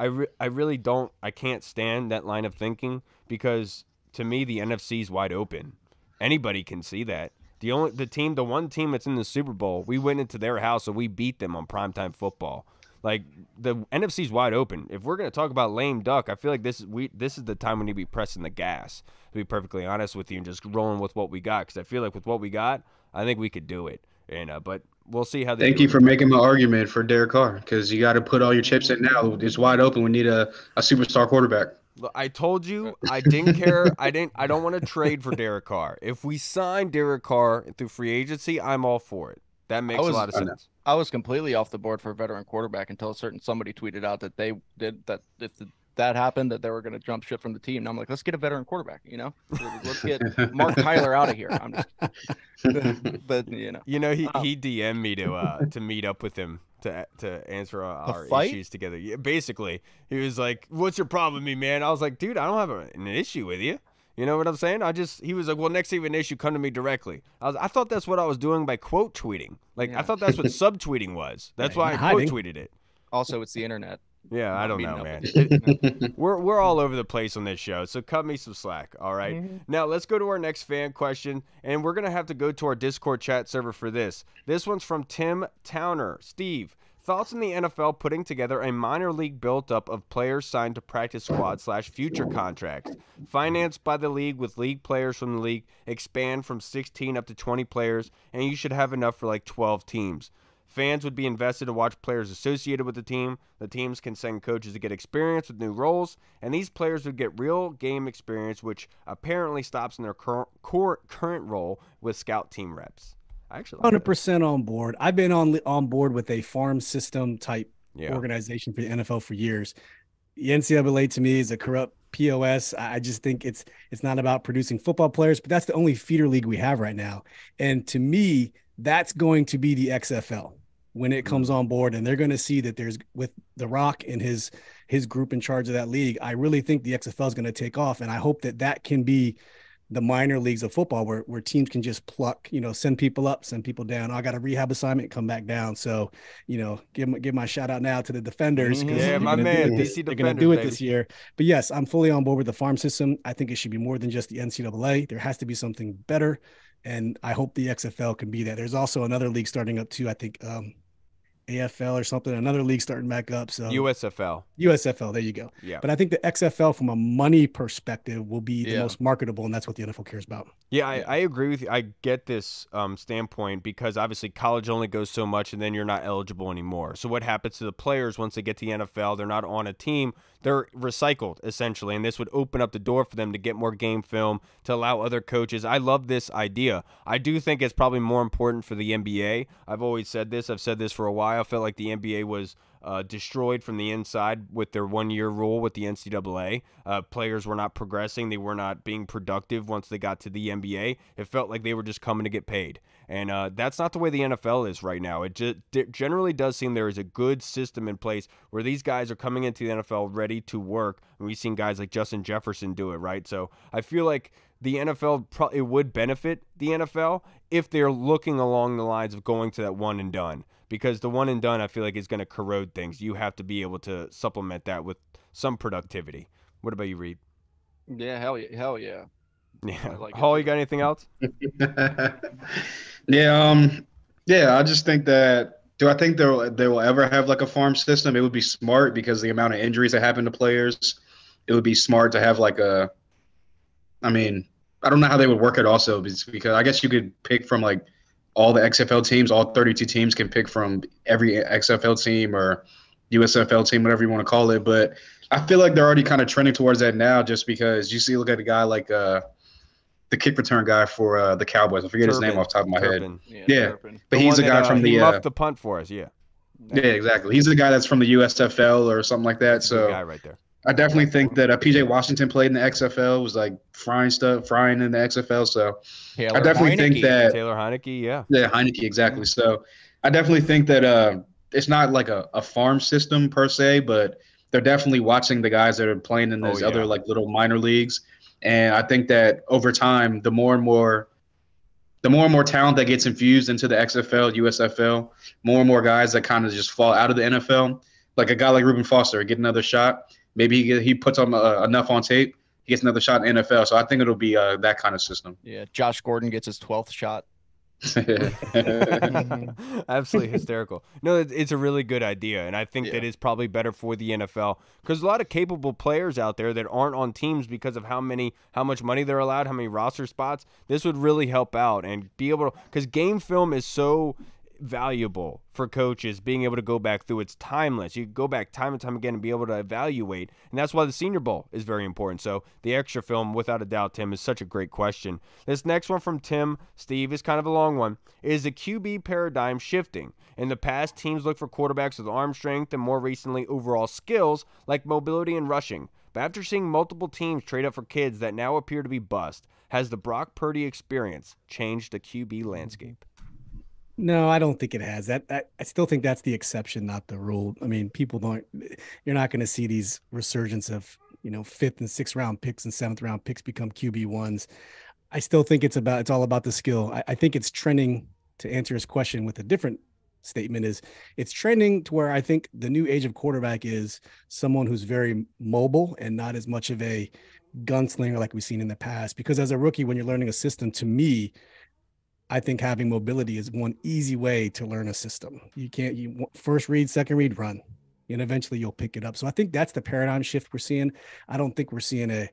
I really don't. I can't stand that line of thinking because, to me, the NFC is wide open. Anybody can see that. The one team that's in the Super Bowl, we went into their house and we beat them on primetime football. The NFC's wide open. If we're going to talk about lame duck, I feel like this is the time we need to be pressing the gas, to be perfectly honest with you, and just rolling with what we got, because I feel like with what we got, I think we could do it. And but we'll see how they Thank you for making my argument for Derek Carr, because you got to put all your chips in now. It's wide open. We need a superstar quarterback. Look, I told you I didn't care. I don't want to trade for Derek Carr. If we sign Derek Carr through free agency, I'm all for it. That makes a lot of sense. I was completely off the board for a veteran quarterback until somebody tweeted out that they did that. If that happened, that they were going to jump ship from the team. And I'm like, let's get a veteran quarterback. Let's get Mark Tyler out of here. I'm just, he DM'd me to meet up with him to answer our issues together. Yeah, basically, he was like, "What's your problem, with me, man?" I was like, "Dude, I don't have an issue with you." You know what I'm saying? He was like, well, next time you have an issue, come to me directly. I thought that's what I was doing by quote tweeting. I thought that's what subtweeting was. That's why I quote tweeted it. Also, it's the internet. Yeah, I don't know, man. We're all over the place on this show, so cut me some slack, all right? Now, let's go to our next fan question, and we're going to have to go to our Discord chat server for this. This one's from Tim Towner. Steve, thoughts on the NFL putting together a minor league buildup of players signed to practice squad / future contracts, financed by the league with league players from the league, expand from 16 up to 20 players, and you should have enough for 12 teams. Fans would be invested to watch players associated with the team. The teams can send coaches to get experience with new roles, and these players would get real game experience, which apparently stops in their current role with scout team reps. Actually, 100% on board. I've been on board with a farm system type organization for the NFL for years. The NCAA to me is a corrupt POS. I just think it's not about producing football players, but that's the only feeder league we have right now. And to me, that's going to be the XFL when it comes on board, and they're going to see that there's with The Rock and his group in charge of that league. I really think the XFL is going to take off, and I hope that can be the minor leagues of football where teams can just pluck, send people up, send people down. I got a rehab assignment, come back down. So, give my shout out now to the Defenders. Yeah, my man, DC Defenders. They're going to do it this year. But yes, I'm fully on board with the farm system. I think it should be more than just the NCAA. There has to be something better. And I hope the XFL can be that. There's also another league starting up too. I think AFL or something, another league starting back up. So USFL, there you go. Yeah. But I think the XFL from a money perspective will be the most marketable, and that's what the NFL cares about. Yeah, I agree with you. I get this standpoint because obviously college only goes so much, and then you're not eligible anymore. So what happens to the players once they get to the NFL? They're not on a team. They're recycled, essentially, and this would open up the door for them to get more game film, to allow other coaches. I love this idea. I do think it's probably more important for the NBA. I've always said this. I've said this for a while. I felt like the NBA was destroyed from the inside with their one-year rule with the NCAA. Players were not progressing. They were not being productive once they got to the NBA. It felt like they were just coming to get paid. And that's not the way the NFL is right now. It just generally does seem there is a good system in place where these guys are coming into the NFL ready to work. And we've seen guys like Justin Jefferson do it, right? So I feel like the NFL it would benefit the NFL if they're looking along the lines of going to that one and done, because the one and done I feel like is going to corrode things. You have to be able to supplement that with some productivity. What about you, Reed? Yeah, hell yeah. Yeah. Like Hall, you got anything else? Yeah, I just think that – do I think they will ever have like a farm system? It would be smart because the amount of injuries that happen to players, it would be smart to have like a – I mean, I don't know how they would work it also, because I guess you could pick from like all the XFL teams, all 32 teams can pick from every XFL team or USFL team, whatever you want to call it. But I feel like they're already kind of trending towards that now just because you see, look at a guy like the kick return guy for the Cowboys. I forget his name off the top of my head. Yeah. But he's a guy from the – he left the punt for us, yeah, exactly. He's the guy that's from the USFL or something like that. So guy right there. I definitely think that P.J. Washington played in the XFL, was like frying in the XFL. So I definitely think that – Taylor Heineke, yeah. Yeah, Heineke, exactly. So I definitely think that it's not like a farm system per se, but – they're definitely watching the guys that are playing in those other like little minor leagues. And I think that over time, the more and more talent that gets infused into the XFL, USFL, more and more guys that kind of just fall out of the NFL, like a guy like Reuben Foster, get another shot. Maybe he puts on enough on tape, he gets another shot in the NFL. So I think it'll be that kind of system. Yeah, Josh Gordon gets his 12th shot. Absolutely hysterical. No, it's a really good idea, and I think that is probably better for the NFL because a lot of capable players out there that aren't on teams because of how much money they're allowed, how many roster spots. This would really help out and be able to, because game film is so valuable for coaches, being able to go back through. It's timeless. You go back time and time again and be able to evaluate, and that's why the Senior Bowl is very important. So the extra film, without a doubt, Tim, is such a great question. This next one from Tim, Steve, is kind of a long one. Is the QB paradigm shifting? In the past, teams look for quarterbacks with arm strength and more recently overall skills like mobility and rushing. But after seeing multiple teams trade up for kids that now appear to be bust, has the Brock Purdy experience changed the QB landscape? No, I don't think it has. I still think that's the exception, not the rule. I mean, you're not going to see these resurgence of, fifth and sixth round picks and seventh round picks become QB ones. I still think it's all about the skill. I think it's trending, to answer his question with a different statement, is it's trending to where I think the new age of quarterback is someone who's very mobile and not as much of a gunslinger like we've seen in the past. Because as a rookie, when you're learning a system, to me, I think having mobility is one easy way to learn a system. You first read, second read, run, and eventually you'll pick it up. So I think that's the paradigm shift we're seeing. I don't think we're going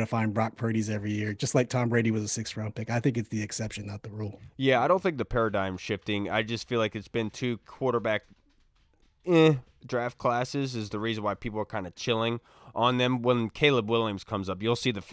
to find Brock Purdy's every year, just like Tom Brady was a sixth-round pick. I think it's the exception, not the rule. Yeah, I don't think the paradigm shifting. I just feel like it's been two quarterback draft classes is the reason why people are kind of chilling on them. When Caleb Williams comes up, you'll see the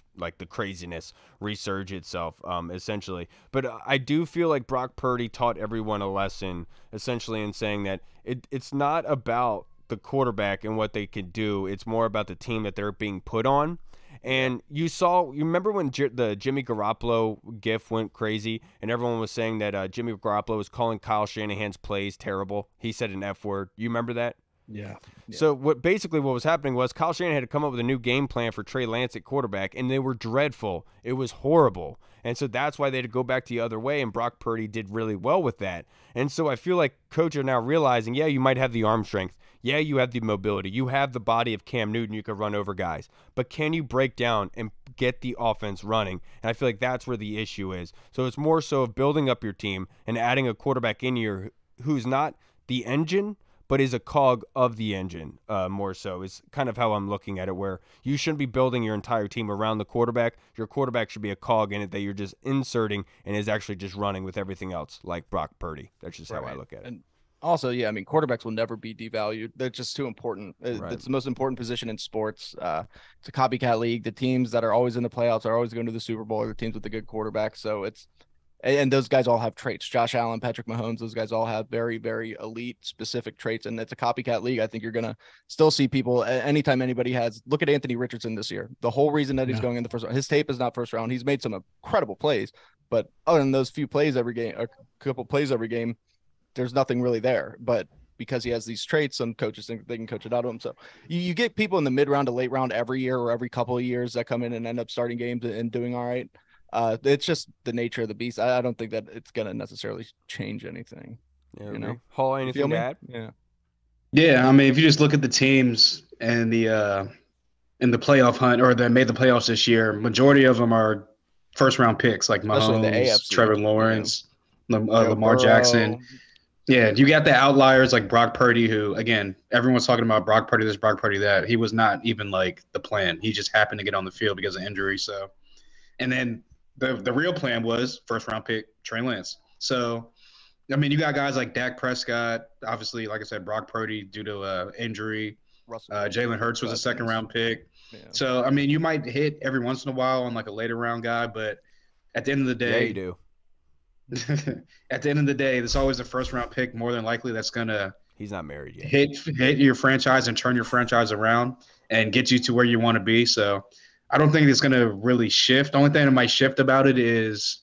craziness resurge itself, essentially. But I do feel like Brock Purdy taught everyone a lesson, essentially, in saying that it's not about the quarterback and what they could do. It's more about the team that they're being put on. And you remember when the Jimmy Garoppolo gif went crazy and everyone was saying that Jimmy Garoppolo was calling Kyle Shanahan's plays terrible. He said an F word. You remember that? Yeah. So what was happening was Kyle Shanahan had to come up with a new game plan for Trey Lance at quarterback, and they were dreadful. It was horrible. And so that's why they had to go back the other way, and Brock Purdy did really well with that. And so I feel like coaches are now realizing, yeah, you might have the arm strength. Yeah, you have the mobility. You have the body of Cam Newton. You can run over guys. But can you break down and get the offense running? And I feel like that's where the issue is. So it's more so of building up your team and adding a quarterback in here who's not the engine, but is a cog of the engine more so is kind of how I'm looking at it, where you shouldn't be building your entire team around the quarterback. Your quarterback should be a cog in it that you're just inserting and is actually just running with everything else, like Brock Purdy. That's just how I look at it. And also, yeah, I mean, quarterbacks will never be devalued. They're just too important. It's the most important position in sports. It's a copycat league. The teams that are always in the playoffs are always going to the Super Bowl, or the teams with a good quarterback. So it's, and those guys all have traits. Josh Allen, Patrick Mahomes, those guys all have very, very elite specific traits. And it's a copycat league. I think you're going to still see people anytime anybody has. Look at Anthony Richardson this year. The whole reason that he's going in the first round, his tape is not first round. He's made some incredible plays, but other than those few plays every game, a couple plays every game, there's nothing really there. But because he has these traits, some coaches think they can coach it out of him. So you get people in the mid round to late round every year or every couple of years that come in and end up starting games and doing all right. It's just the nature of the beast. I don't think that it's going to necessarily change anything. Yeah, you know, Hall, anything bad? Yeah. I mean, if you just look at the teams and in the playoff hunt, or that made the playoffs this year, majority of them are first round picks, like Mahomes, Trevor Lawrence, Lamar Jackson. Yeah, you got the outliers like Brock Purdy, who, again, everyone's talking about Brock Purdy this, Brock Purdy that. He was not even like the plan. He just happened to get on the field because of injury. So, and then the real plan was first-round pick Trey Lance. So, I mean, you got guys like Dak Prescott, obviously, like I said, Brock Purdy due to injury. Jalen Hurts was a second-round pick. Yeah. So, I mean, you might hit every once in a while on like a later-round guy, but at the end of the day – at the end of the day, there's always a first-round pick more than likely that's going to – he's not married yet. Hit your franchise and turn your franchise around and get you to where you want to be. So, I don't think it's going to really shift. The only thing that might shift about it is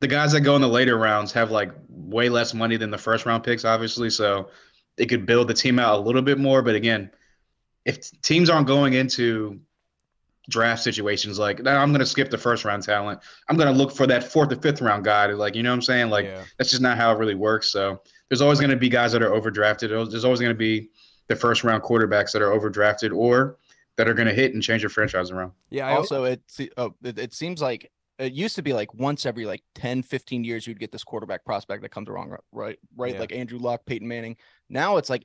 the guys that go in the later rounds have like way less money than the first round picks, obviously. So they could build the team out a little bit more. But again, if teams aren't going into draft situations like, I'm going to skip the first round talent, I'm going to look for that fourth or fifth round guy to, like, you know what I'm saying? Like, that's just not how it really works. So there's always going to be guys that are overdrafted. There's always going to be the first round quarterbacks that are overdrafted or that are going to hit and change your franchise around. Yeah. Also, it seems like it used to be like once every like 10, 15 years, you'd get this quarterback prospect that comes along, right? Yeah. Like Andrew Luck, Peyton Manning. Now it's like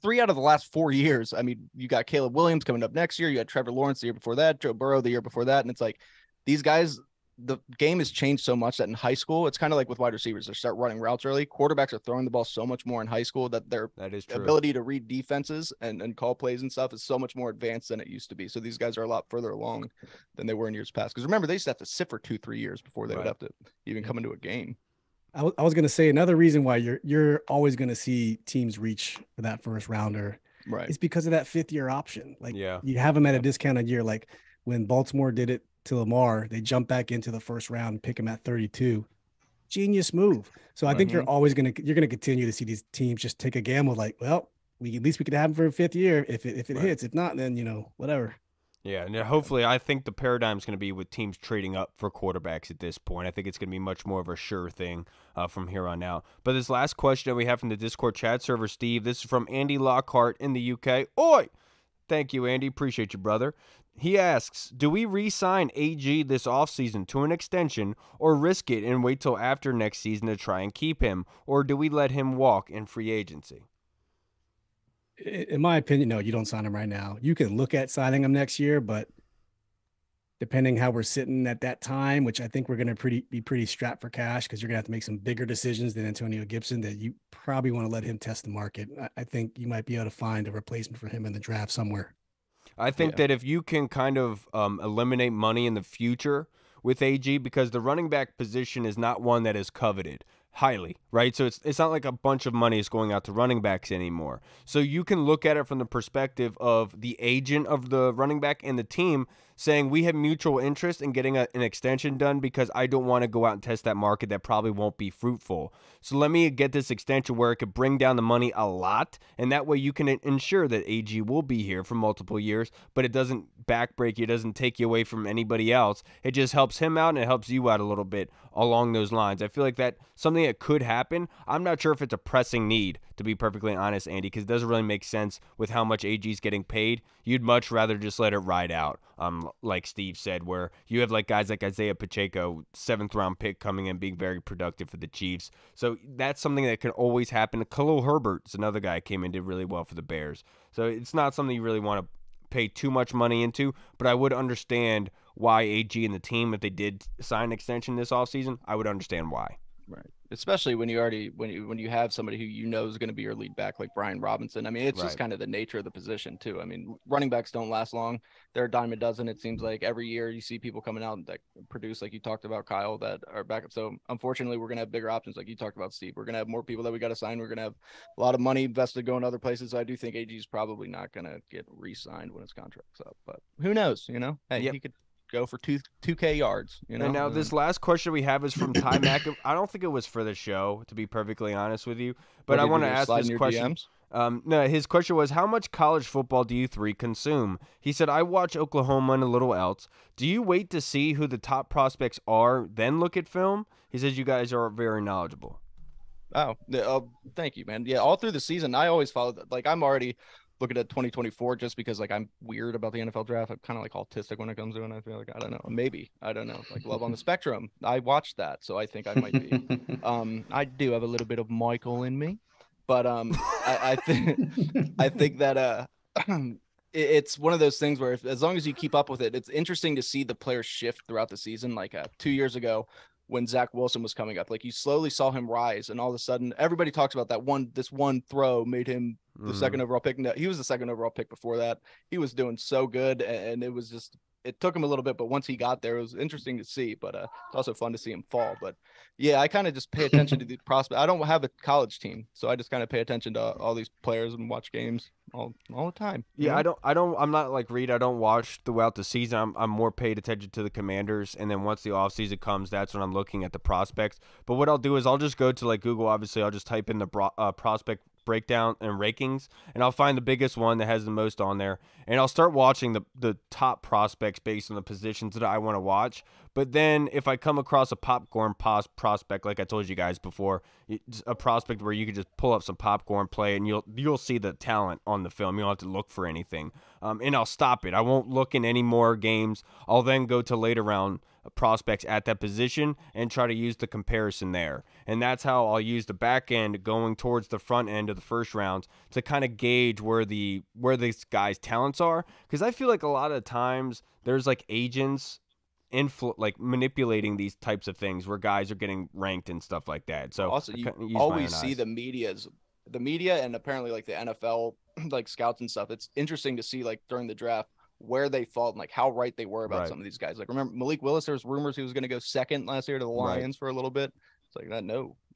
3 out of the last 4 years. I mean, you got Caleb Williams coming up next year. You had Trevor Lawrence the year before that, Joe Burrow the year before that. And it's like these guys, the game has changed so much that in high school, it's kind of like with wide receivers, they start running routes early. Quarterbacks are throwing the ball so much more in high school that their ability to read defenses and call plays and stuff is so much more advanced than it used to be. So these guys are a lot further along than they were in years past. Because remember, they used to have to sit for 2-3 years before they would have to even come into a game. I was going to say another reason why you're always going to see teams reach for that first rounder. Right. It's because of that fifth year option. Like you have them at a discounted year. Like when Baltimore did it to Lamar, they jump back into the first round and pick him at 32. Genius move. So I think you're always going to, you're going to continue to see these teams just take a gamble. Like, well, at least we could have him for a fifth year. If it hits, if not, then, you know, whatever. Yeah. And hopefully I think the paradigm is going to be with teams trading up for quarterbacks at this point. I think it's going to be much more of a sure thing from here on out. But this last question that we have from the Discord chat server, Steve, this is from Andy Lockhart in the UK. Oi. Thank you, Andy. Appreciate you, brother. He asks, do we re-sign AG this offseason to an extension or risk it and wait till after next season to try and keep him? Or do we let him walk in free agency? In my opinion, no, you don't sign him right now. You can look at signing him next year, but depending how we're sitting at that time, which I think we're going to be pretty strapped for cash because you're going to have to make some bigger decisions than Antonio Gibson, that you probably want to let him test the market. I think you might be able to find a replacement for him in the draft somewhere. I think that if you can kind of eliminate money in the future with AG, because the running back position is not one that is coveted highly, right? So it's not like a bunch of money is going out to running backs anymore. So you can look at it from the perspective of the agent of the running back and the team saying, we have mutual interest in getting an extension done because I don't want to go out and test that market that probably won't be fruitful. So let me get this extension where it could bring down the money a lot, and that way you can ensure that AG will be here for multiple years, but it doesn't backbreak you, it doesn't take you away from anybody else. It just helps him out and it helps you out a little bit along those lines. I feel like that's something that could happen. I'm not sure if it's a pressing need, to be perfectly honest, Andy, because it doesn't really make sense with how much AG's getting paid. You'd much rather just let it ride out system, like Steve said, where you have like guys like Isaiah Pacheco, 7th-round pick, coming in being very productive for the Chiefs. So that's something that can always happen. Khalil Herbert is another guy who came in, did really well for the Bears. So it's not something you really want to pay too much money into, but I would understand why AG and the team, if they did sign an extension this offseason, I would understand why. Right. Especially when you already when you have somebody who you know is going to be your lead back like Brian Robinson. I mean, it's just kind of the nature of the position too. I mean, running backs don't last long. They're a dime a dozen. It seems like every year you see people coming out that produce, like you talked about, Kyle, that are backup. So unfortunately, we're going to have bigger options, like you talked about, Steve. We're going to have more people that we got to sign. We're going to have a lot of money invested going to other places. So I do think AG is probably not going to get re-signed when his contract's up. But who knows? You know, hey, he could go for 2K yards, you know. And now this last question we have is from Ty Mack. I don't think it was for the show, to be perfectly honest with you, but I want to ask this question. No, his question was, how much college football do you three consume? He said, I watch Oklahoma and a little else. Do you wait to see who the top prospects are, then look at film? He says, you guys are very knowledgeable. Oh, thank you, man. Yeah, all through the season, I always follow that. Like, I'm already looking at 2024 just because, like, I'm weird about the NFL draft. I'm kind of like autistic when it comes to it. I feel like, I don't know, maybe, I don't know, like Love on the Spectrum. I watched that, so I think I might be. I do have a little bit of Michael in me, but I think that it's one of those things where if, as long as you keep up with it, it's interesting to see the players shift throughout the season. Like 2 years ago, when Zach Wilson was coming up, like you slowly saw him rise, and all of a sudden everybody talks about that one throw made him the second overall pick. No, he was the second overall pick before that. He was doing so good, and it was just, it took him a little bit, but once he got there, it was interesting to see, but it's also fun to see him fall. But yeah, I kind of just pay attention to the prospect. I don't have a college team, so I just kind of pay attention to all these players and watch games all the time. Yeah, know? I'm not like Reed. I don't watch throughout the season. I'm more paid attention to the Commanders, and then once the offseason comes, that's when I'm looking at the prospects. But what I'll do is I'll just go to like Google, obviously. I'll just type in the prospect breakdown and rankings, and I'll find the biggest one that has the most on there, and I'll start watching the top prospects based on the positions that I want to watch. But then if I come across a popcorn prospect, like I told you guys before, it's a prospect where you could just pull up some popcorn, play, and you'll see the talent on the film. You don't have to look for anything, and I'll stop it. I won't look in any more games. I'll then go to later round prospects at that position and try to use the comparison there. And that's how I'll use the back end going towards the front end of the first round to kind of gauge where these guys' talents are. Because I feel like a lot of times there's like agents like manipulating these types of things where guys are getting ranked and stuff like that. So also you always see the media, and apparently like the NFL like scouts and stuff. It's interesting to see like during the draft where they fall and like how right they were about some of these guys. Like, remember Malik Willis, there was rumors he was going to go second last year to the Lions for a little bit. It's like that.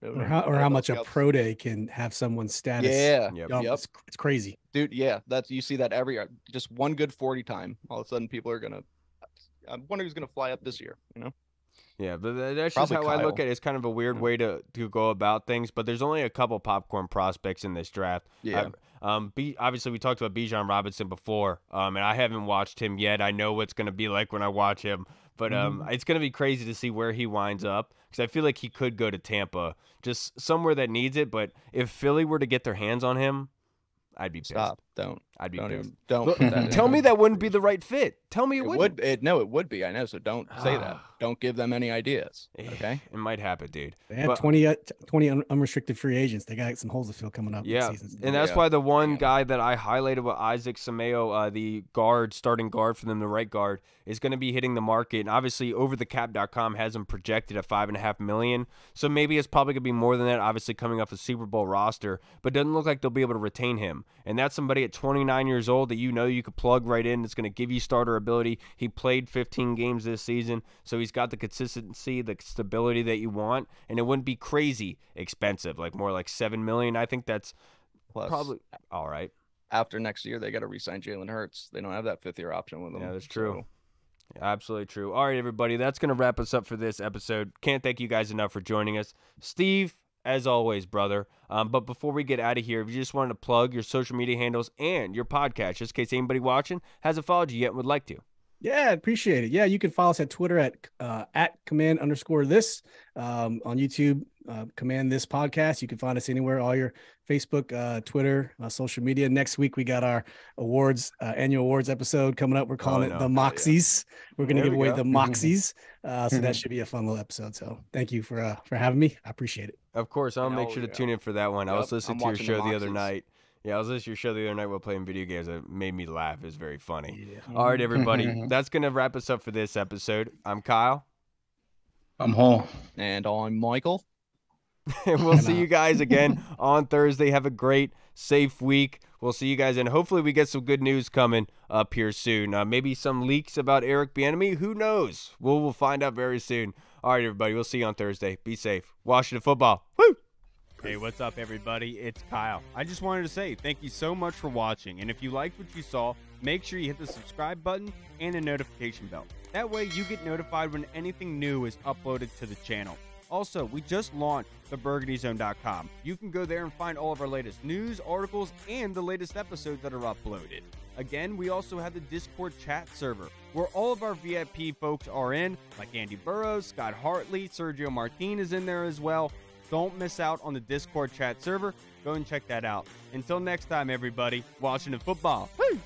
Or how much a pro day can have someone's status. It's crazy, dude. Yeah. That's, you see that every year, just one good 40 time. All of a sudden people are going to, I wonder who's going to fly up this year, you know? Yeah, but that's probably just how Kyle. I look at it. It's kind of a weird way to go about things, but there's only a couple popcorn prospects in this draft. Yeah. Obviously, we talked about Bijan Robinson before, and I haven't watched him yet. I know what it's going to be like when I watch him, but it's going to be crazy to see where he winds up, because I feel like he could go to Tampa, just somewhere that needs it. But if Philly were to get their hands on him, I'd be pissed. Stop. Don't. I'd be pissed. Don't tell me that wouldn't be the right fit. Tell me it wouldn't. It would be. I know. So don't say that. Don't give them any ideas. Okay. It might happen, dude. They have 20 unrestricted free agents. They got some holes to fill coming up. Yeah. And that's why the one guy that I highlighted with Isaac Sameo, the guard, starting guard for them, the right guard, is going to be hitting the market. And obviously, overthecap.com has him projected at $5.5 million. So maybe it's probably going to be more than that, obviously, coming off a Super Bowl roster, but doesn't look like they'll be able to retain him. And that's somebody at 29 years old that you know you could plug right in. It's going to give you starter ability. He played 15 games this season, so he's got the consistency, the stability that you want, and it wouldn't be crazy expensive, like more like $7 million. I think that's probably all right. After next year, they got to re-sign Jalen Hurts. They don't have that fifth-year option with them. Yeah, that's true. So. Absolutely true. All right, everybody, that's going to wrap us up for this episode. Can't thank you guys enough for joining us. Steve, as always, brother. But before we get out of here, if you just wanted to plug your social media handles and your podcast, just in case anybody watching hasn't followed you yet and would like to. Yeah, appreciate it. Yeah, you can follow us at Twitter at command_this, on YouTube, Command This Podcast. You can find us anywhere, all your Facebook, Twitter, social media. Next week, we got our awards, annual awards episode coming up. We're calling it The Moxies. Yeah. We're going to give away The Moxies. So that should be a fun little episode. So thank you for having me. I appreciate it. Of course. I'll make sure to tune in for that one. Yep. I was listening to your show the other night. Yeah, I was listening to your show the other night while playing video games. It made me laugh. It was very funny. Yeah. All right, everybody. That's going to wrap us up for this episode. I'm Kyle. I'm Hall. And I'm Michael. And we'll see you guys again on Thursday. Have a great, safe week. We'll see you guys. And hopefully we get some good news coming up here soon. Maybe some leaks about Eric Bieniemy. Who knows? We'll find out very soon. All right, everybody. We'll see you on Thursday. Be safe. Washington football. Woo! Hey, what's up, everybody? It's Kyle. I just wanted to say thank you so much for watching. And if you liked what you saw, make sure you hit the subscribe button and the notification bell. That way you get notified when anything new is uploaded to the channel. Also, we just launched theburgundyzone.com. You can go there and find all of our latest news, articles, and the latest episodes that are uploaded. Again, we also have the Discord chat server where all of our VIP folks are in, like Andy Burroughs, Scott Hartley, Sergio Martin is in there as well. Don't miss out on the Discord chat server. Go and check that out. Until next time, everybody, Washington football. Woo!